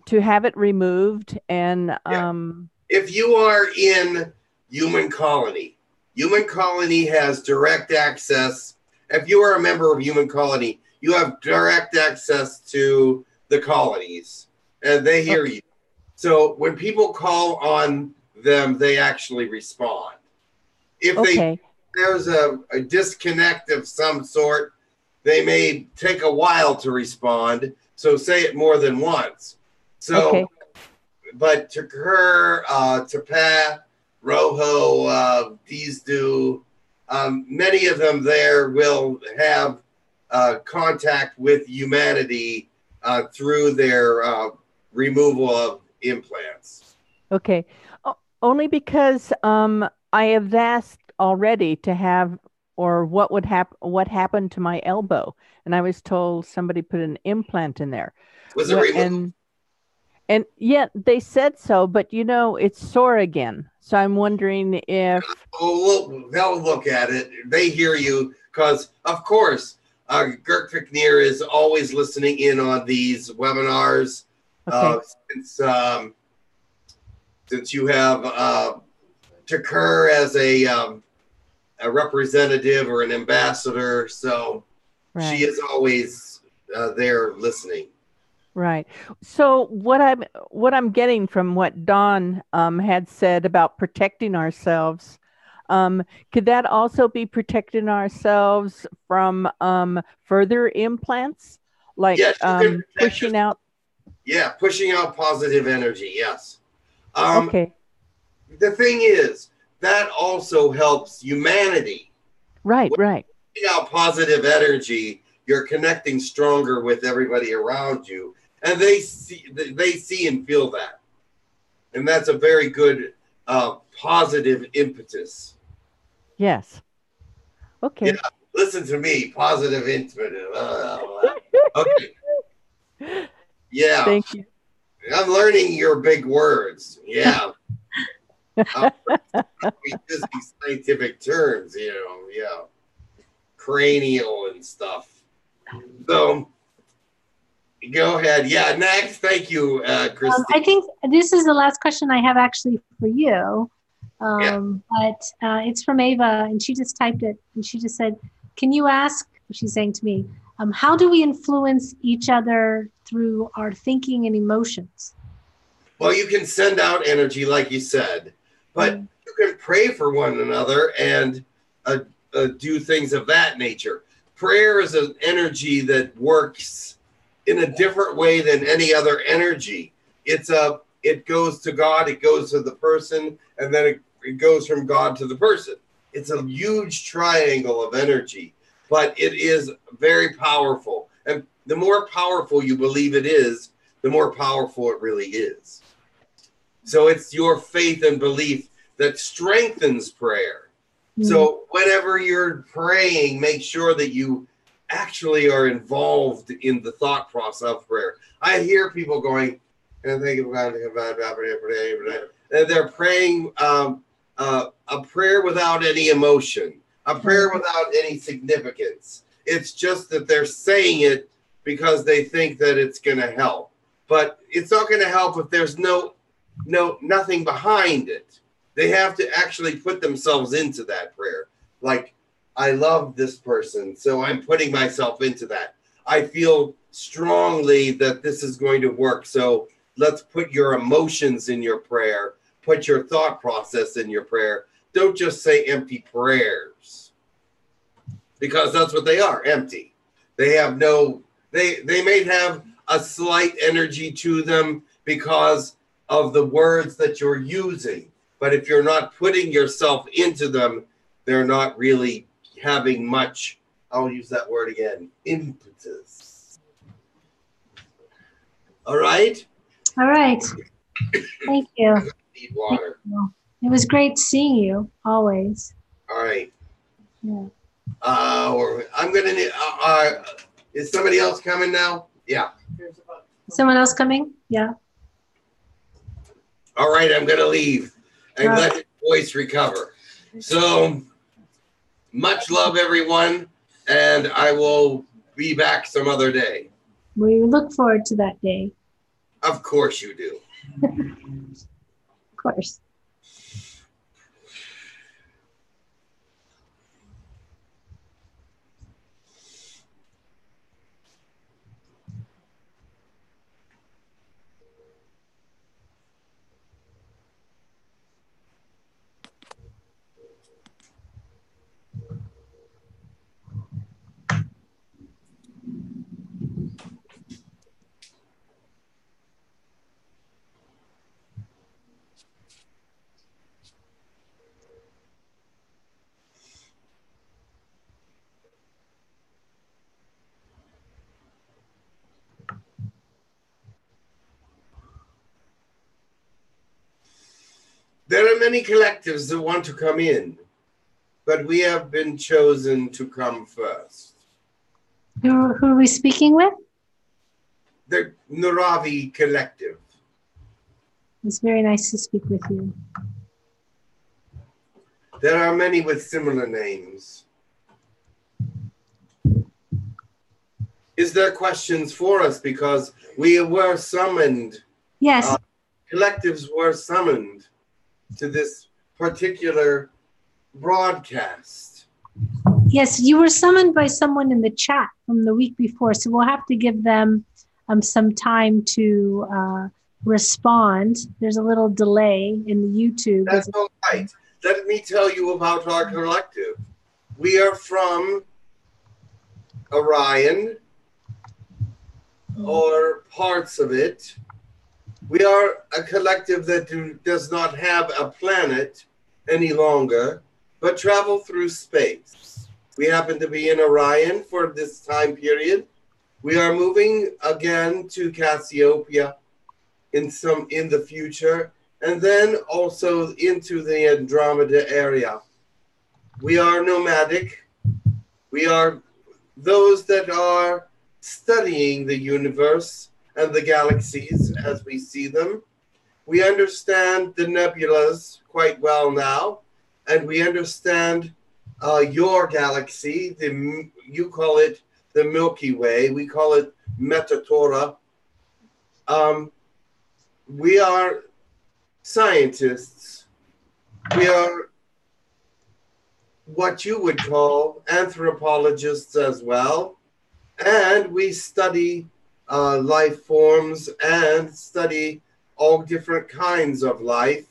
to have it removed? And yeah. um, if you are in Human Colony, Human Colony has direct access. If you are a member of Human Colony, you have direct access to the colonies, and they hear okay. you. So when people call on them, they actually respond. If okay. they, there's a, a disconnect of some sort, they may take a while to respond. So say it more than once. So, okay. but Takur, uh, Tapa, Rojo, uh, these do, um, many of them there will have uh, contact with humanity Uh, through their uh, removal of implants. Okay. O only because um, I have asked already to have, or what would happen, what happened to my elbow. And I was told somebody put an implant in there. Was it removed? And, and yeah, they said so, but you know, it's sore again. So I'm wondering if... Oh, look, they'll look at it. They hear you because, of course, Uh, Girk Fitneer is always listening in on these webinars. Okay. Uh, since um, since you have uh, Takur as a um, a representative or an ambassador, so right. she is always uh, there listening. Right. So what I'm what I'm getting from what Dawn um, had said about protecting ourselves. Um, could that also be protecting ourselves from um, further implants, like yes, um, pushing out? Yeah, pushing out positive energy. Yes. Um, okay. The thing is, that also helps humanity. Right. When right. Pushing out positive energy, you're connecting stronger with everybody around you, and they see, they see and feel that, and that's a very good uh, positive impetus. Yes. Okay. Yeah, listen to me. Positive intuitive. Uh, okay. Yeah. Thank you. I'm learning your big words. Yeah. uh, we use these scientific terms, you know. Yeah. Cranial and stuff. So go ahead. Yeah. Next. Thank you, uh, Christine. Um, I think this is the last question I have actually for you. Um, yeah. But uh, it's from Ava, and she just typed it, and she just said, "Can you ask?" She's saying to me, um, "How do we influence each other through our thinking and emotions?" Well, you can send out energy, like you said, but mm-hmm. you can pray for one another and uh, uh, do things of that nature. Prayer is an energy that works in a different way than any other energy. It's a It goes to God, it goes to the person, and then it, it goes from God to the person. It's a huge triangle of energy, but it is very powerful. And the more powerful you believe it is, the more powerful it really is. So it's your faith and belief that strengthens prayer. Mm-hmm. So whenever you're praying, make sure that you actually are involved in the thought process of prayer. I hear people going, and they're praying um, uh, a prayer without any emotion, a prayer without any significance. It's just that they're saying it because they think that it's going to help. But it's not going to help if there's no, no, nothing behind it. They have to actually put themselves into that prayer. Like, I love this person, so I'm putting myself into that. I feel strongly that this is going to work, so let's put your emotions in your prayer, put your thought process in your prayer. Don't just say empty prayers. because that's what they are, empty. They have no, they, they may have a slight energy to them because of the words that you're using. But if you're not putting yourself into them, they're not really having much, I'll use that word again, impetus. All right? All right. Thank you. Need water. Thank you. It was great seeing you, always. All right. Yeah. Uh, or I'm going to, uh, uh, is somebody else coming now? Yeah. Someone else coming? Yeah. All right, I'm going to leave and let your voice recover. So much love, everyone, and I will be back some other day. We look forward to that day. Of course you do. Of course. There are many collectives that want to come in, but we have been chosen to come first. Who, who are we speaking with? The Naravi Collective. It's very nice to speak with you. There are many with similar names. Is there questions for us? Because we were summoned. Yes. Uh, collectives were summoned to this particular broadcast. Yes, you were summoned by someone in the chat from the week before, so we'll have to give them um, some time to uh, respond. There's a little delay in the YouTube. That's all right. Let me tell you about our collective. We are from Orion, or parts of it. We are a collective that do, does not have a planet any longer, but travel through space. We happen to be in Orion for this time period. We are moving again to Cassiopeia in some in the future, and then also into the Andromeda area. We are nomadic. We are those that are studying the universe and the galaxies as we see them. We understand the nebulas quite well now, and we understand uh, your galaxy, the, you call it the Milky Way, we call it Metatron. Um, we are scientists. We are what you would call anthropologists as well, and we study Uh, life forms and study all different kinds of life.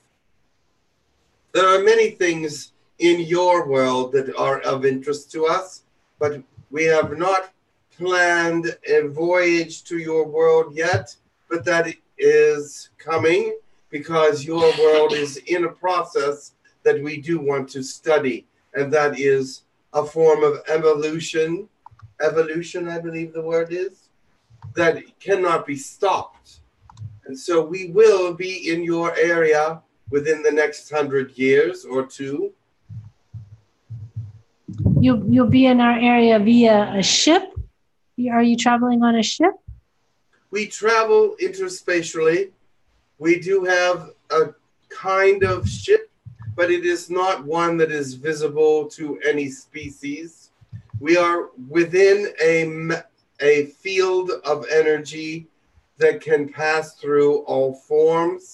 There are many things in your world that are of interest to us, but we have not planned a voyage to your world yet, but that is coming because your world is in a process that we do want to study, and that is a form of evolution. Evolution, I believe the word is. That cannot be stopped. And so we will be in your area within the next hundred years or two. You, you'll be in our area via a ship? Are you traveling on a ship? We travel interspatially. We do have a kind of ship, but it is not one that is visible to any species. We are within a... a field of energy that can pass through all forms.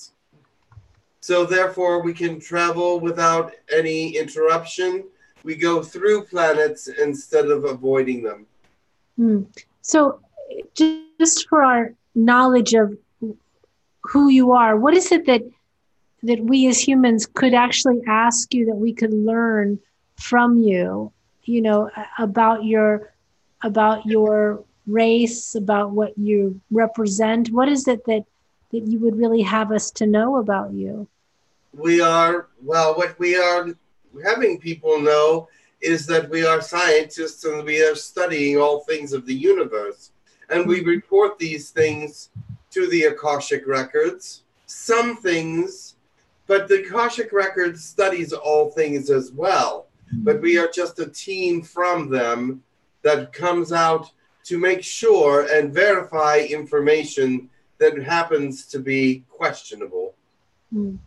So therefore we can travel without any interruption. We go through planets instead of avoiding them. Mm. So just for our knowledge of who you are, what is it that, that we as humans could actually ask you that we could learn from you you know, about your, about your race, about what you represent? What is it that, that you would really have us to know about you? We are, well, what we are having people know is that we are scientists and we are studying all things of the universe. And we report these things to the Akashic Records, some things, but the Akashic Records studies all things as well. But we are just a team from them that comes out to make sure and verify information that happens to be questionable. Mm.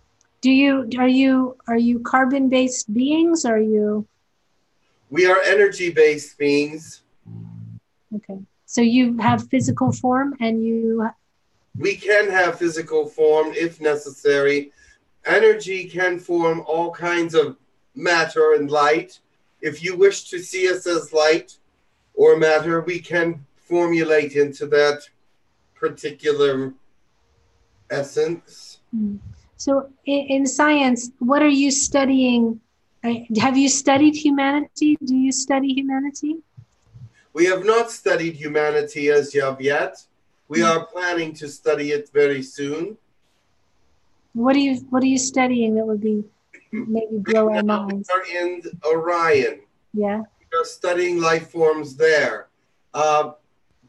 Do you, are you, are you carbon-based beings? Are you? We are energy-based beings. Okay. So you have physical form and you... We can have physical form if necessary. Energy can form all kinds of matter and light. If you wish to see us as light or matter, we can formulate into that particular essence. So in science, what are you studying? Have you studied humanity? Do you study humanity? We have not studied humanity as of yet. We are planning to study it very soon. What are you, what are you studying that would be maybe blow our minds? We are in Orion. Yeah. We are studying life forms there. Uh,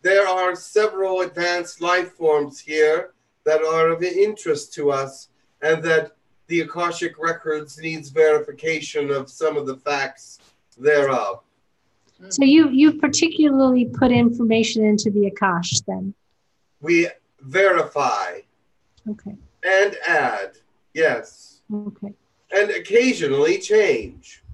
there are several advanced life forms here that are of interest to us and that the Akashic Records needs verification of some of the facts thereof. So you, you particularly put information into the Akash then? We verify. Okay. And add, yes. Okay. And occasionally change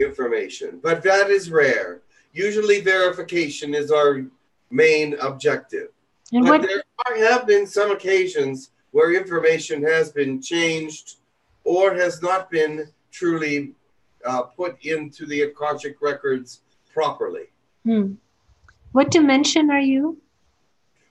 information, but that is rare. Usually verification is our main objective. And but what, there are, have been some occasions where information has been changed or has not been truly uh, put into the Akashic Records properly. Hmm. What dimension are you?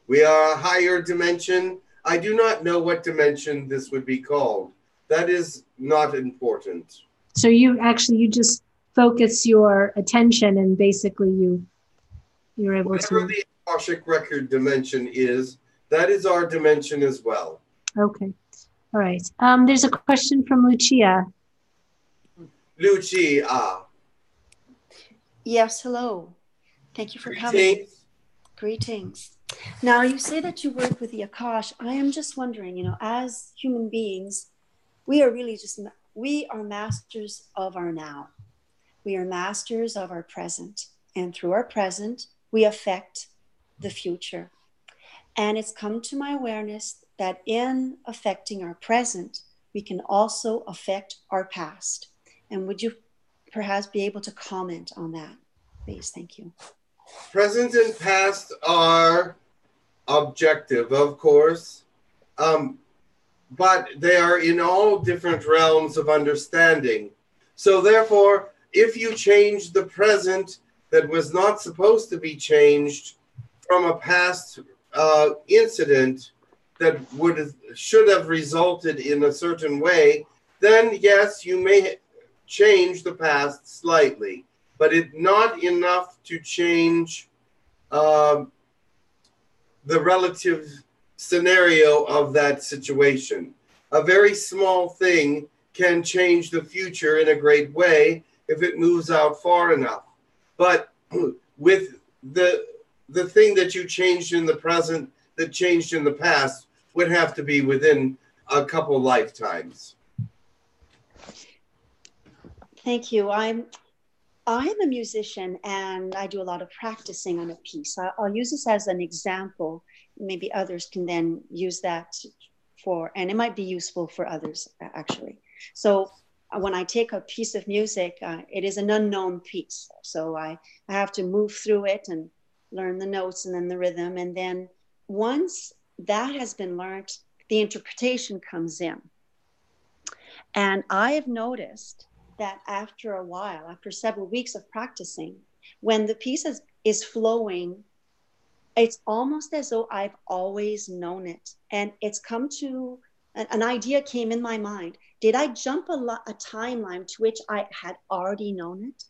We are a higher dimension. I do not know what dimension this would be called. That is not important. So you actually, you just focus your attention and basically you, you're able Whatever to... the Akashic Record dimension is, that is our dimension as well. Okay. All right. Um, there's a question from Lucia. Lucia. Yes, hello. Thank you for Greetings. coming. Greetings. Now, you say that you work with the Akash. I am just wondering, you know, as human beings, we are really just, we are masters of our now. We are masters of our present. And through our present, we affect the future. And it's come to my awareness that in affecting our present, we can also affect our past. And would you perhaps be able to comment on that, please? Thank you. Present and past are objective, of course, um, but they are in all different realms of understanding. So therefore, if you change the present that was not supposed to be changed from a past uh, incident that would should have resulted in a certain way, then yes, you may change the past slightly. But it's not enough to change uh, the relative scenario of that situation. A very small thing can change the future in a great way if it moves out far enough. But with the, the thing that you changed in the present that changed in the past would have to be within a couple lifetimes. Thank you. I'm... I'm a musician and I do a lot of practicing on a piece. I'll use this as an example. Maybe others can then use that for, and it might be useful for others actually. So when I take a piece of music, uh, it is an unknown piece. So I, I have to move through it and learn the notes and then the rhythm. And then once that has been learned, the interpretation comes in. And I have noticed that after a while, after several weeks of practicing, when the piece is, is flowing, it's almost as though I've always known it. And it's come to, an, an idea came in my mind. Did I jump a, a timeline to which I had already known it?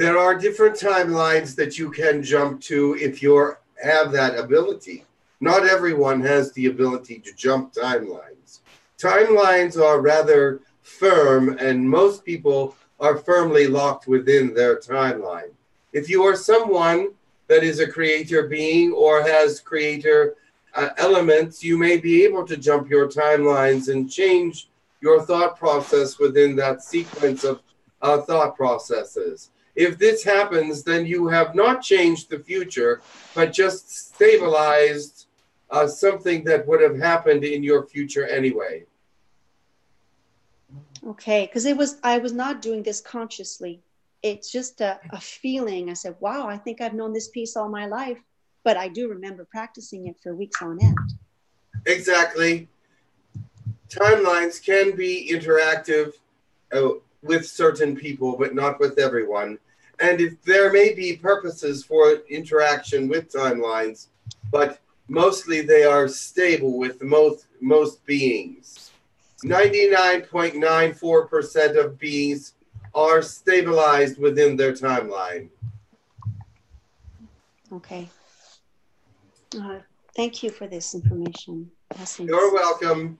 There are different timelines that you can jump to if you have that ability. Not everyone has the ability to jump timelines. Timelines are rather firm, and most people are firmly locked within their timeline. If you are someone that is a creator being or has creator uh, elements, you may be able to jump your timelines and change your thought process within that sequence of uh, thought processes. If this happens, then you have not changed the future, but just stabilized uh, something that would have happened in your future anyway. Okay, because it was, I was not doing this consciously. It's just a, a feeling. I said, wow, I think I've known this piece all my life, but I do remember practicing it for weeks on end. Exactly. Timelines can be interactive uh, with certain people, but not with everyone. And if there may be purposes for interaction with timelines, but mostly they are stable with most, most beings. ninety-nine point nine four percent of beings are stabilized within their timeline. Okay. Uh, thank you for this information. Blessings. You're welcome.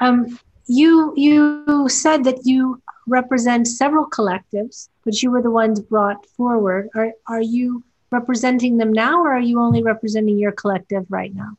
Um, you, you said that you represent several collectives, but you were the ones brought forward. Are, are you representing them now, or are you only representing your collective right now?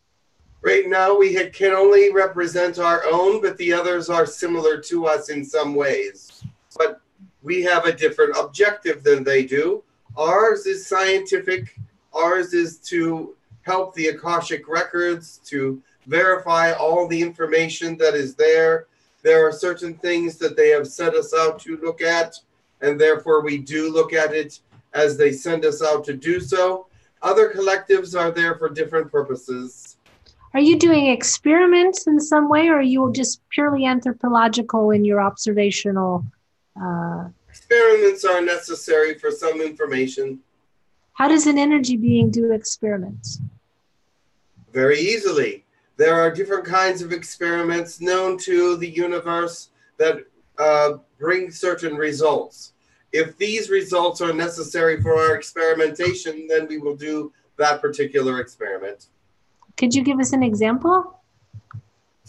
Right now, we can only represent our own, but the others are similar to us in some ways. But we have a different objective than they do. Ours is scientific. Ours is to help the Akashic Records to verify all the information that is there. There are certain things that they have sent us out to look at, and therefore we do look at it as they send us out to do so. Other collectives are there for different purposes. Are you doing experiments in some way, or are you just purely anthropological in your observational? Uh... Experiments are necessary for some information. How does an energy being do experiments? Very easily. There are different kinds of experiments known to the universe that uh, bring certain results. If these results are necessary for our experimentation, then we will do that particular experiment. Could you give us an example?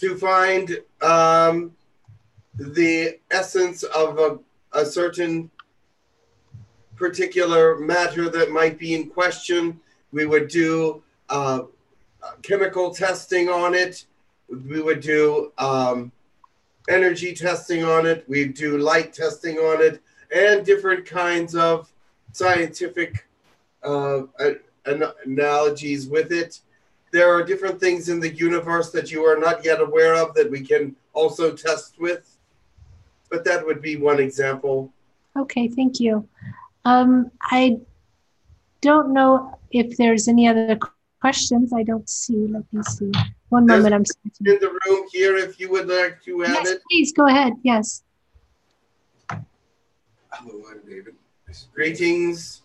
To find um, the essence of a, a certain particular matter that might be in question, we would do uh, chemical testing on it. We would do um, energy testing on it. We do light testing on it, and different kinds of scientific uh, analogies with it. There are different things in the universe that you are not yet aware of that we can also test with, but that would be one example. Okay, thank you. Um, I don't know if there's any other questions. I don't see, let me see. One there's moment, I'm sorry. In the room here, if you would like to add yes, it. Yes, please, go ahead, yes. Hello, I'm David. Greetings.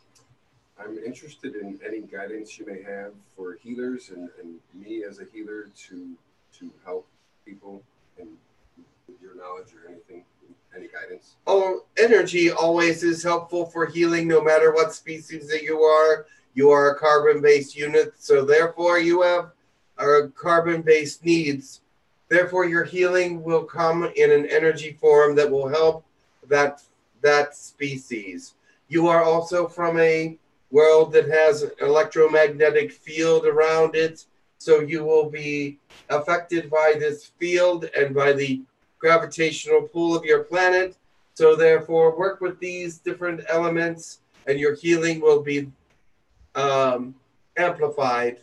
I'm interested in any guidance you may have for healers and, and me as a healer to to help people and your knowledge or anything, any guidance. Oh, energy always is helpful for healing no matter what species that you are. You are a carbon-based unit, so therefore you have our carbon-based needs. Therefore your healing will come in an energy form that will help that, that species. You are also from a world that has an electromagnetic field around it, so you will be affected by this field and by the gravitational pull of your planet. So therefore, work with these different elements and your healing will be um, amplified.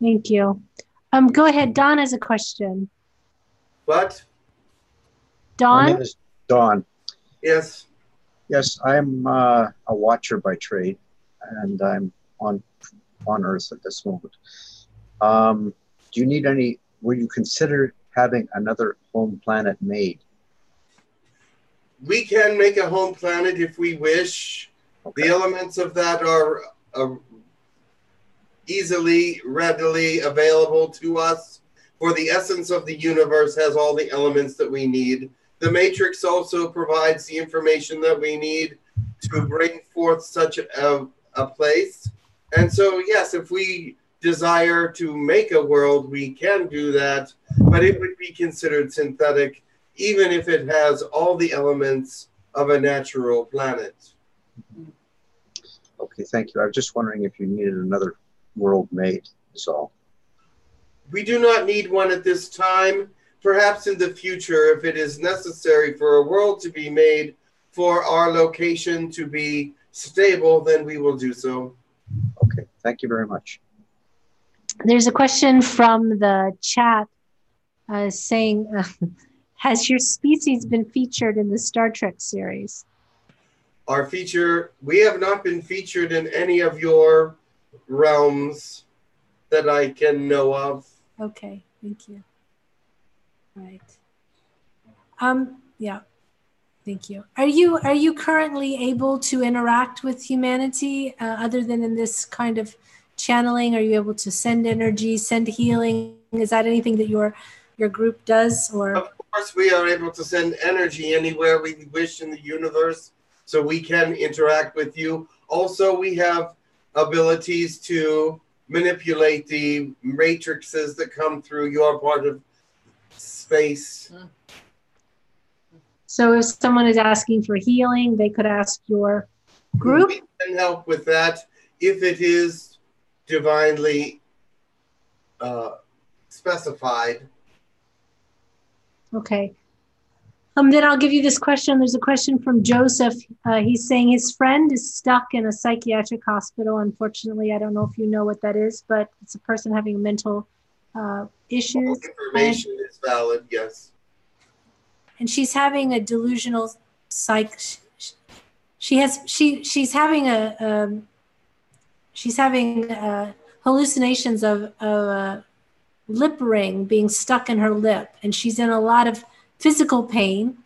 Thank you. Um, go ahead, Don has a question. What? Don? My name is Don. Yes. Yes, I'm uh, a watcher by trade, and I'm on on Earth at this moment. Um, do you need any? Would you consider having another home planet made? We can make a home planet if we wish. Okay. The elements of that are uh, easily, readily available to us. For the essence of the universe has all the elements that we need. The Matrix also provides the information that we need to bring forth such a, a place. And so, yes, if we desire to make a world, we can do that, but it would be considered synthetic, even if it has all the elements of a natural planet. Okay, thank you. I was just wondering if you needed another world made, is all. We do not need one at this time. Perhaps in the future, if it is necessary for a world to be made, for our location to be stable, then we will do so. Okay, thank you very much. There's a question from the chat uh, saying, uh, has your species been featured in the Star Trek series? Our feature, we have not been featured in any of your realms that I can know of. Okay, thank you. Right. Um, yeah. Thank you. Are you are you currently able to interact with humanity uh, other than in this kind of channeling? Are you able to send energy, send healing? Is that anything that your your group does? Or of course, we are able to send energy anywhere we wish in the universe, so we can interact with you. Also, we have abilities to manipulate the matrices that come through your part of space. So if someone is asking for healing, they could ask your group? We can help with that if it is divinely uh, specified. Okay. Um, then I'll give you this question. There's a question from Joseph. Uh, he's saying his friend is stuck in a psychiatric hospital. Unfortunately, I don't know if you know what that is, but it's a person having mental uh, issues. All information and, is valid, yes. And she's having a delusional psych. She has she she's having a um, she's having uh, hallucinations of, of a lip ring being stuck in her lip, and she's in a lot of physical pain,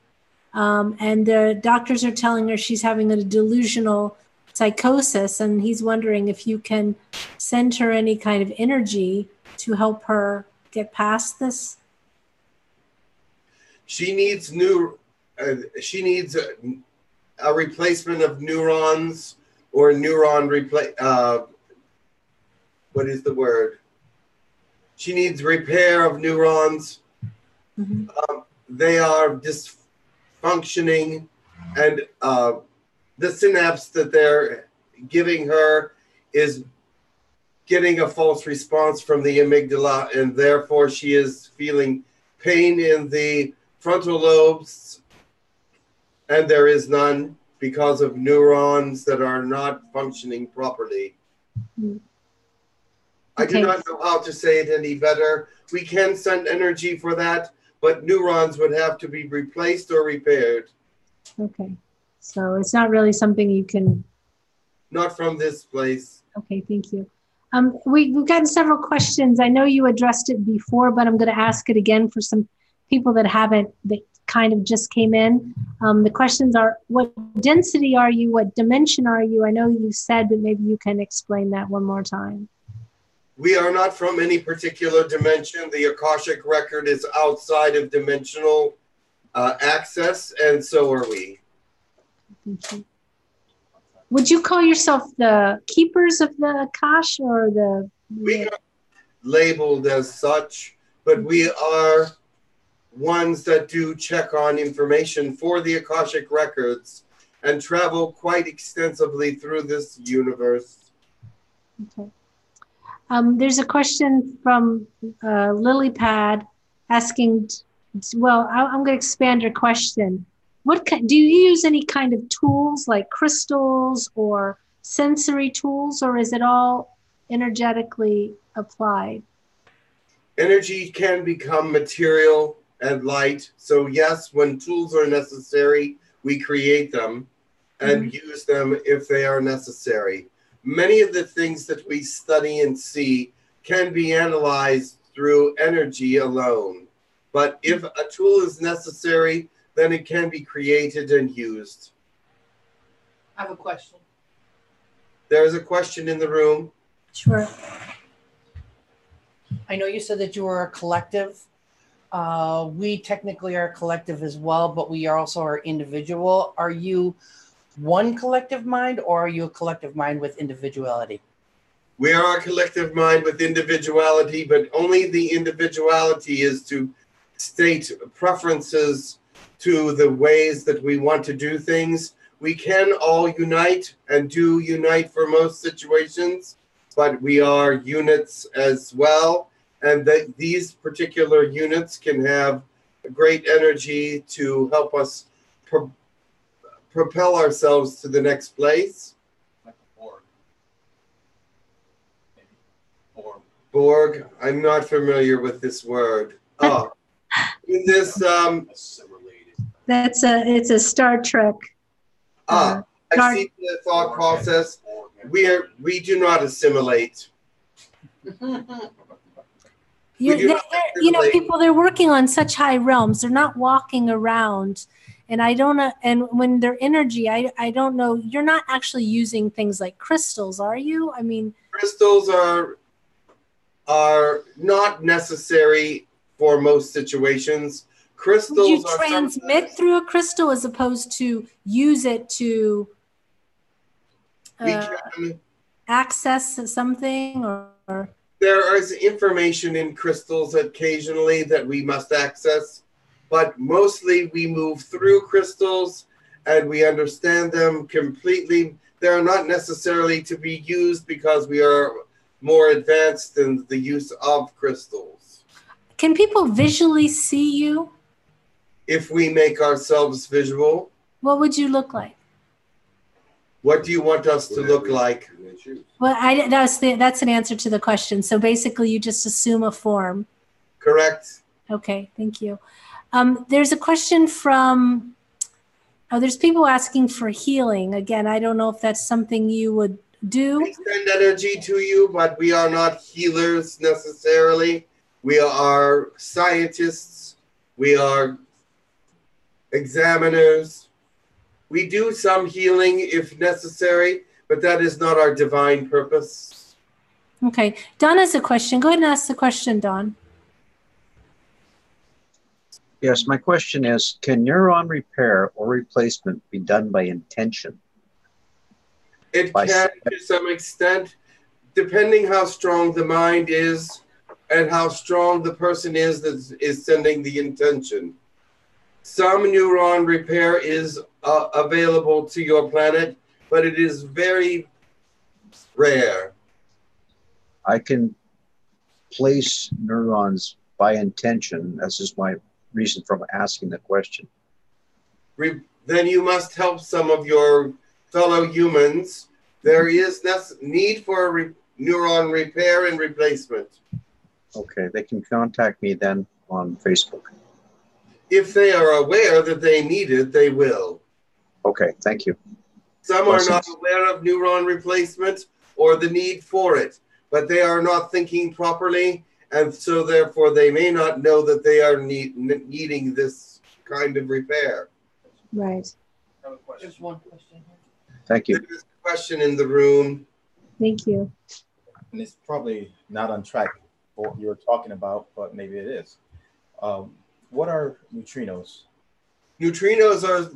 um, and the doctors are telling her she's having a delusional psychosis, and he's wondering if you can send her any kind of energy to help her get past this. She needs new, uh, she needs a, a replacement of neurons or neuron replace, uh, what is the word? She needs repair of neurons. Mm-hmm. um, They are dysfunctioning, and uh, the synapse that they're giving her is getting a false response from the amygdala, and therefore she is feeling pain in the frontal lobes, and there is none because of neurons that are not functioning properly. Mm-hmm. I okay. do not know how to say it any better. We can send energy for that, but neurons would have to be replaced or repaired. Okay, so it's not really something you can... Not from this place. Okay, thank you. Um, we, we've gotten several questions. I know you addressed it before, but I'm going to ask it again for some people that haven't, that kind of just came in. Um, the questions are, what density are you? What dimension are you? I know you said, but maybe you can explain that one more time. We are not from any particular dimension. The Akashic record is outside of dimensional uh, access, and so are we. Thank you. Would you call yourself the keepers of the Akash or the... We are labeled as such, but we are ones that do check on information for the Akashic records and travel quite extensively through this universe. Okay. Um, there's a question from uh, Lilypad asking, well, I, I'm going to expand her question. What can, do you use any kind of tools like crystals or sensory tools, or is it all energetically applied? Energy can become material and light. So yes, when tools are necessary, we create them and mm-hmm. use them if they are necessary. Many of the things that we study and see can be analyzed through energy alone. But if a tool is necessary, then it can be created and used. I have a question. There is a question in the room. Sure. I know you said that you were a collective. Uh, we technically are collective as well, but we are also our individual. Are you one collective mind, or are you a collective mind with individuality? We are a collective mind with individuality, but only the individuality is to state preferences to the ways that we want to do things. We can all unite and do unite for most situations, but we are units as well. And that these particular units can have great energy to help us pro propel ourselves to the next place. Like a Borg. Maybe. Borg. Borg. I'm not familiar with this word. Oh, in this um. That's a. It's a Star Trek. Ah, uh, I see the thought process. We are. We do not assimilate. You're, they're, they're, you know, people, they're working on such high realms. They're not walking around. And I don't uh, and when they're energy, I, I don't know. You're not actually using things like crystals, are you? I mean, crystals are are not necessary for most situations. Crystals would you are transmit through a crystal as opposed to use it to uh, can, access something or, or there is information in crystals occasionally that we must access, but mostly we move through crystals and we understand them completely. They are not necessarily to be used because we are more advanced in the use of crystals. Can people visually see you? If we make ourselves visual. What would you look like? What do you want us to look like? Well, I, that's, the, that's an answer to the question. So basically, you just assume a form. Correct. Okay, thank you. Um, there's a question from, oh, there's people asking for healing. Again, I don't know if that's something you would do. We send energy to you, but we are not healers necessarily. We are scientists. We are examiners. We do some healing if necessary, but that is not our divine purpose. Okay. Don has a question. Go ahead and ask the question, Don. Yes, my question is, can neuron repair or replacement be done by intention? It by can to some extent, depending how strong the mind is and how strong the person is that is sending the intention. Some neuron repair is uh, available to your planet, but it is very rare. I can place neurons by intention. This is my reason for asking the question. Re then you must help some of your fellow humans. There is need for re neuron repair and replacement. Okay, they can contact me then on Facebook. If they are aware that they need it, they will. Okay, thank you. Some are not aware of neuron replacement or the need for it, but they are not thinking properly, and so therefore they may not know that they are need, needing this kind of repair. Right. I have a question. There's one question here. Thank you. There's a question in the room. Thank you. And it's probably not on track for what you were talking about, but maybe it is. Um, What are neutrinos? Neutrinos are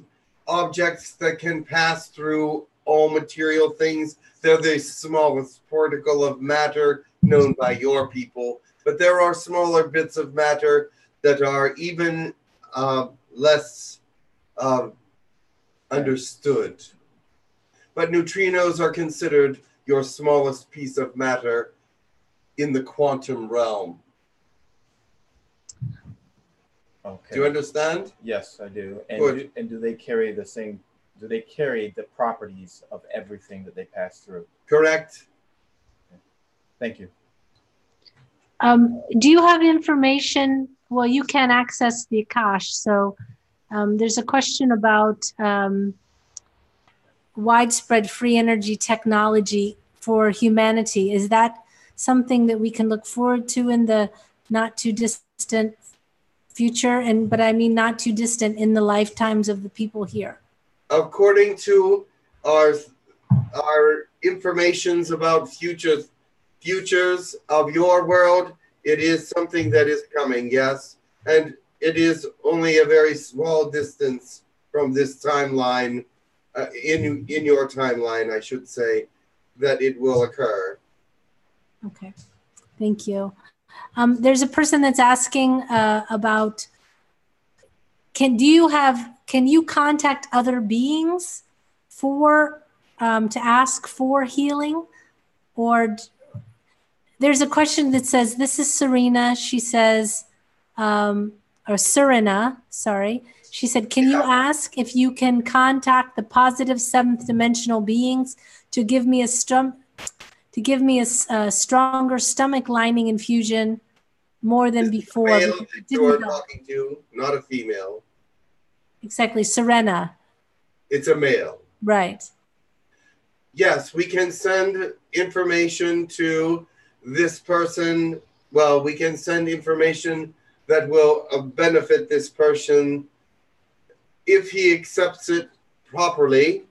objects that can pass through all material things. They're the smallest particle of matter known by your people, but there are smaller bits of matter that are even uh, less uh, understood. But neutrinos are considered your smallest piece of matter in the quantum realm. Okay. Do you understand? Yes, I do. And do, and do they carry the same? Do they carry the properties of everything that they pass through? Correct. Okay. Thank you. Um, do you have information? Well, you can access the Akash. So um, there's a question about um, widespread free energy technology for humanity. Is that something that we can look forward to in the not too distant future? And but I mean not too distant in the lifetimes of the people here. According to our our informations about futures futures of your world, it is something that is coming. Yes, and it is only a very small distance from this timeline, uh, in, in your timeline, I should say, that it will occur. Okay, thank you. Um, there's a person that's asking uh, about, can do you have, can you contact other beings for, um, to ask for healing? Or there's a question that says, this is Serena, she says, um, or Serena, sorry. She said, can you ask if you can contact the positive seventh dimensional beings to give me a stum to give me a, a stronger stomach lining infusion more than this before? Male that you're talking to, not a female. Exactly, Serena. It's a male. Right. Yes, we can send information to this person. Well, we can send information that will uh, benefit this person if he accepts it properly.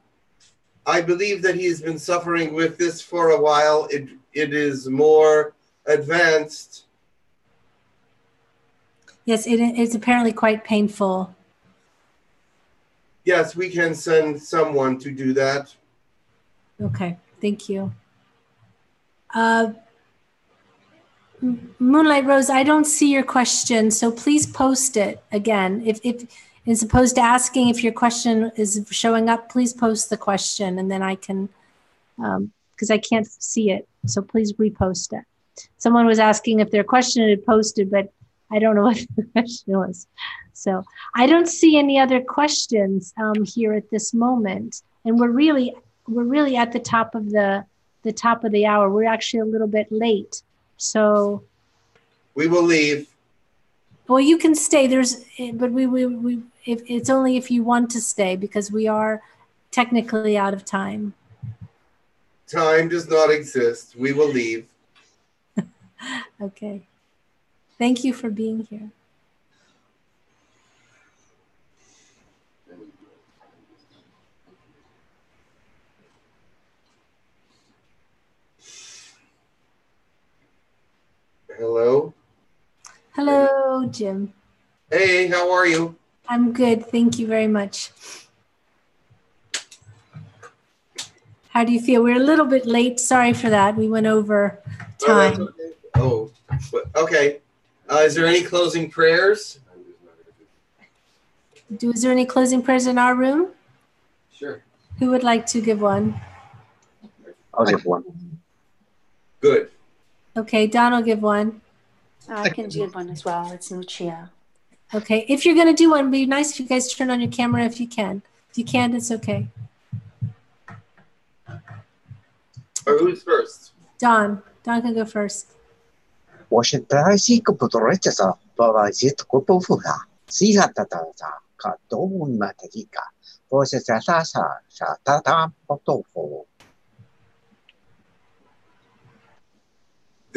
I believe that he's been suffering with this for a while. It, it is more advanced. Yes, it is apparently quite painful. Yes, we can send someone to do that. Okay, thank you. Uh, Moonlight Rose, I don't see your question, so please post it again. If, if as opposed to asking if your question is showing up, please post the question, and then I can, um, because I can't see it, so please repost it. Someone was asking if their question had posted, but I don't know what the question was. So I don't see any other questions um, here at this moment, and we're really we're really at the top of the the top of the hour. We're actually a little bit late. So we will leave. Well, you can stay. There's, but we we we. If it's only if you want to stay, because we are technically out of time. Time does not exist. We will leave. Okay. Thank you for being here. Hello. Hello, Jim. Hey, how are you? I'm good. Thank you very much. How do you feel? We're a little bit late. Sorry for that. We went over time. Oh, okay. Oh, okay. Uh, is there any closing prayers? Do, is there any closing prayers in our room? Sure. Who would like to give one? I'll give one. Good. Okay, Don will give one. I can do one as well. It's Lucia. Okay. If you're going to do one, it'd be nice if you guys turn on your camera if you can. If you can't, it's okay. Or who's first? Don. Don can go first.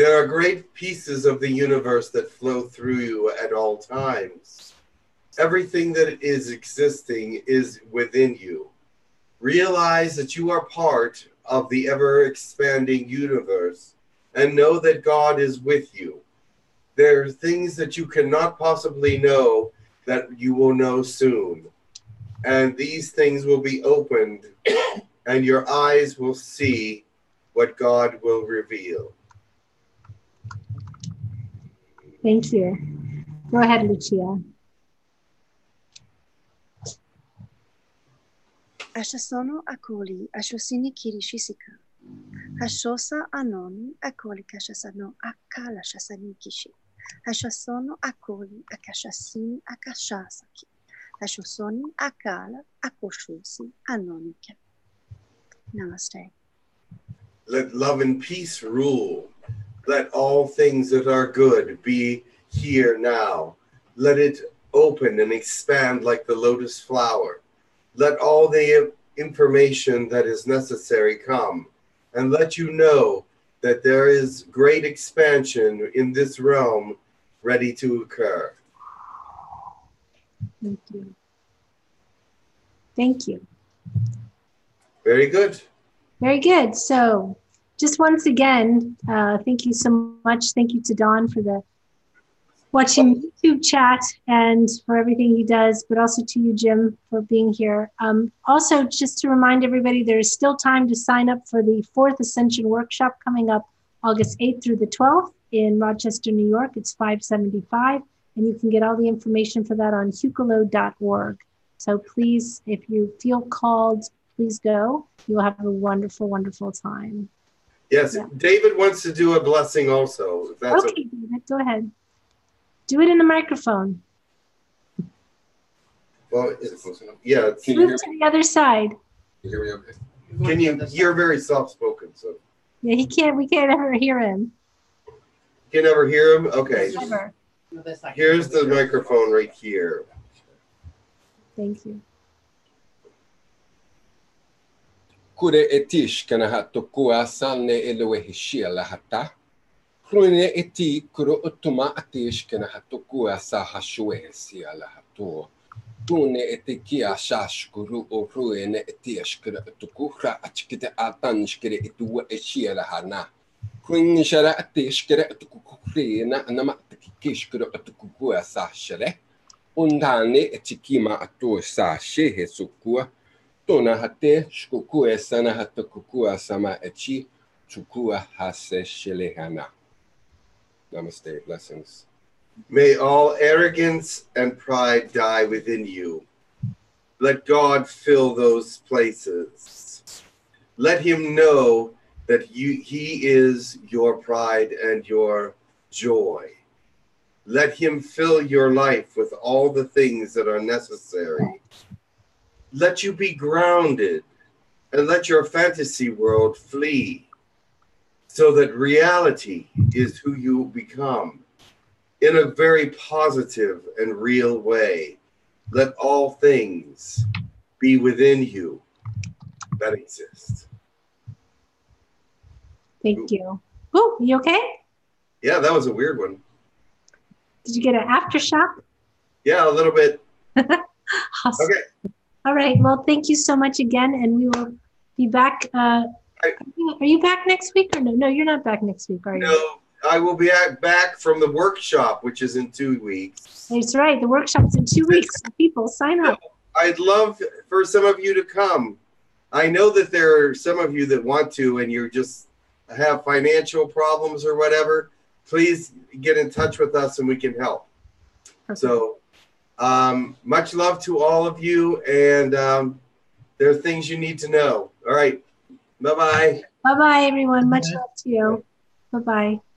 There are great pieces of the universe that flow through you at all times. Everything that is existing is within you. Realize that you are part of the ever-expanding universe and know that God is with you. There are things that you cannot possibly know that you will know soon. And these things will be opened and your eyes will see what God will reveal. Thank you. Go ahead, Lucia. Asha sono akoli, ashosini kirishika. Hashosa anoni akoli kashasano akala shasani kishi. Hashasono akoli akashasini akashasaki. Hashosoni akala akoshusi anonika. Namaste. Let love and peace rule. Let all things that are good be here now. Let it open and expand like the lotus flower. Let all the information that is necessary come, and let you know that there is great expansion in this realm ready to occur. Thank you. Thank you. Very good. Very good. So, just once again, uh, thank you so much. Thank you to Don for the watching YouTube chat and for everything he does, but also to you, Jim, for being here. Um, also, just to remind everybody, there is still time to sign up for the Fourth Ascension Workshop coming up August eighth through the twelfth in Rochester, New York. It's five seventy-five, and you can get all the information for that on hucolo dot org. So please, if you feel called, please go. You will have a wonderful, wonderful time. Yes, yeah. David wants to do a blessing also. If that's okay, a David, go ahead. Do it in the microphone. Well, is it close enough? Yeah. Move to me? The other side. Can you hear me okay? Can you, you're very soft-spoken, so. Yeah, he can't, we can't ever hear him. Can't ever hear him? Okay. Never. Here's the microphone right here. Thank you. Kure etish kanahato kuasane elohishia lahata. Krune eti kuro utuma atish kanahato kuasa hashuesia lahato. Krune eti kia shashkuru o ruene etish kura utukura achkite atanshkere etua eshia lahana. Krune shara atish kere utukukurina anamatikkish kura utukukua sashere. Undane etikima ato sashe hesukua. Tona hate shkukue sana hatakukua sama echi chukua hase shelehana. Namaste, blessings. May all arrogance and pride die within you. Let God fill those places. Let him know that you, he is your pride and your joy. Let him fill your life with all the things that are necessary. Let you be grounded and let your fantasy world flee so that reality is who you become in a very positive and real way. Let all things be within you that exist. Thank you. Oh, you okay? Yeah, that was a weird one. Did you get an aftershock? Yeah, a little bit. Awesome. Okay. All right. Well, thank you so much again, and we will be back. Uh, I, are you back next week or no? No, you're not back next week, are you? No, I will be back from the workshop, which is in two weeks. That's right. The workshop's in two weeks. People, sign up. I'd love for some of you to come. I know that there are some of you that want to, and you just have financial problems or whatever. Please get in touch with us, and we can help. Perfect. So. Um, much love to all of you, and um, there are things you need to know. All right. Bye-bye. Bye-bye, everyone. Much love to you. Bye-bye.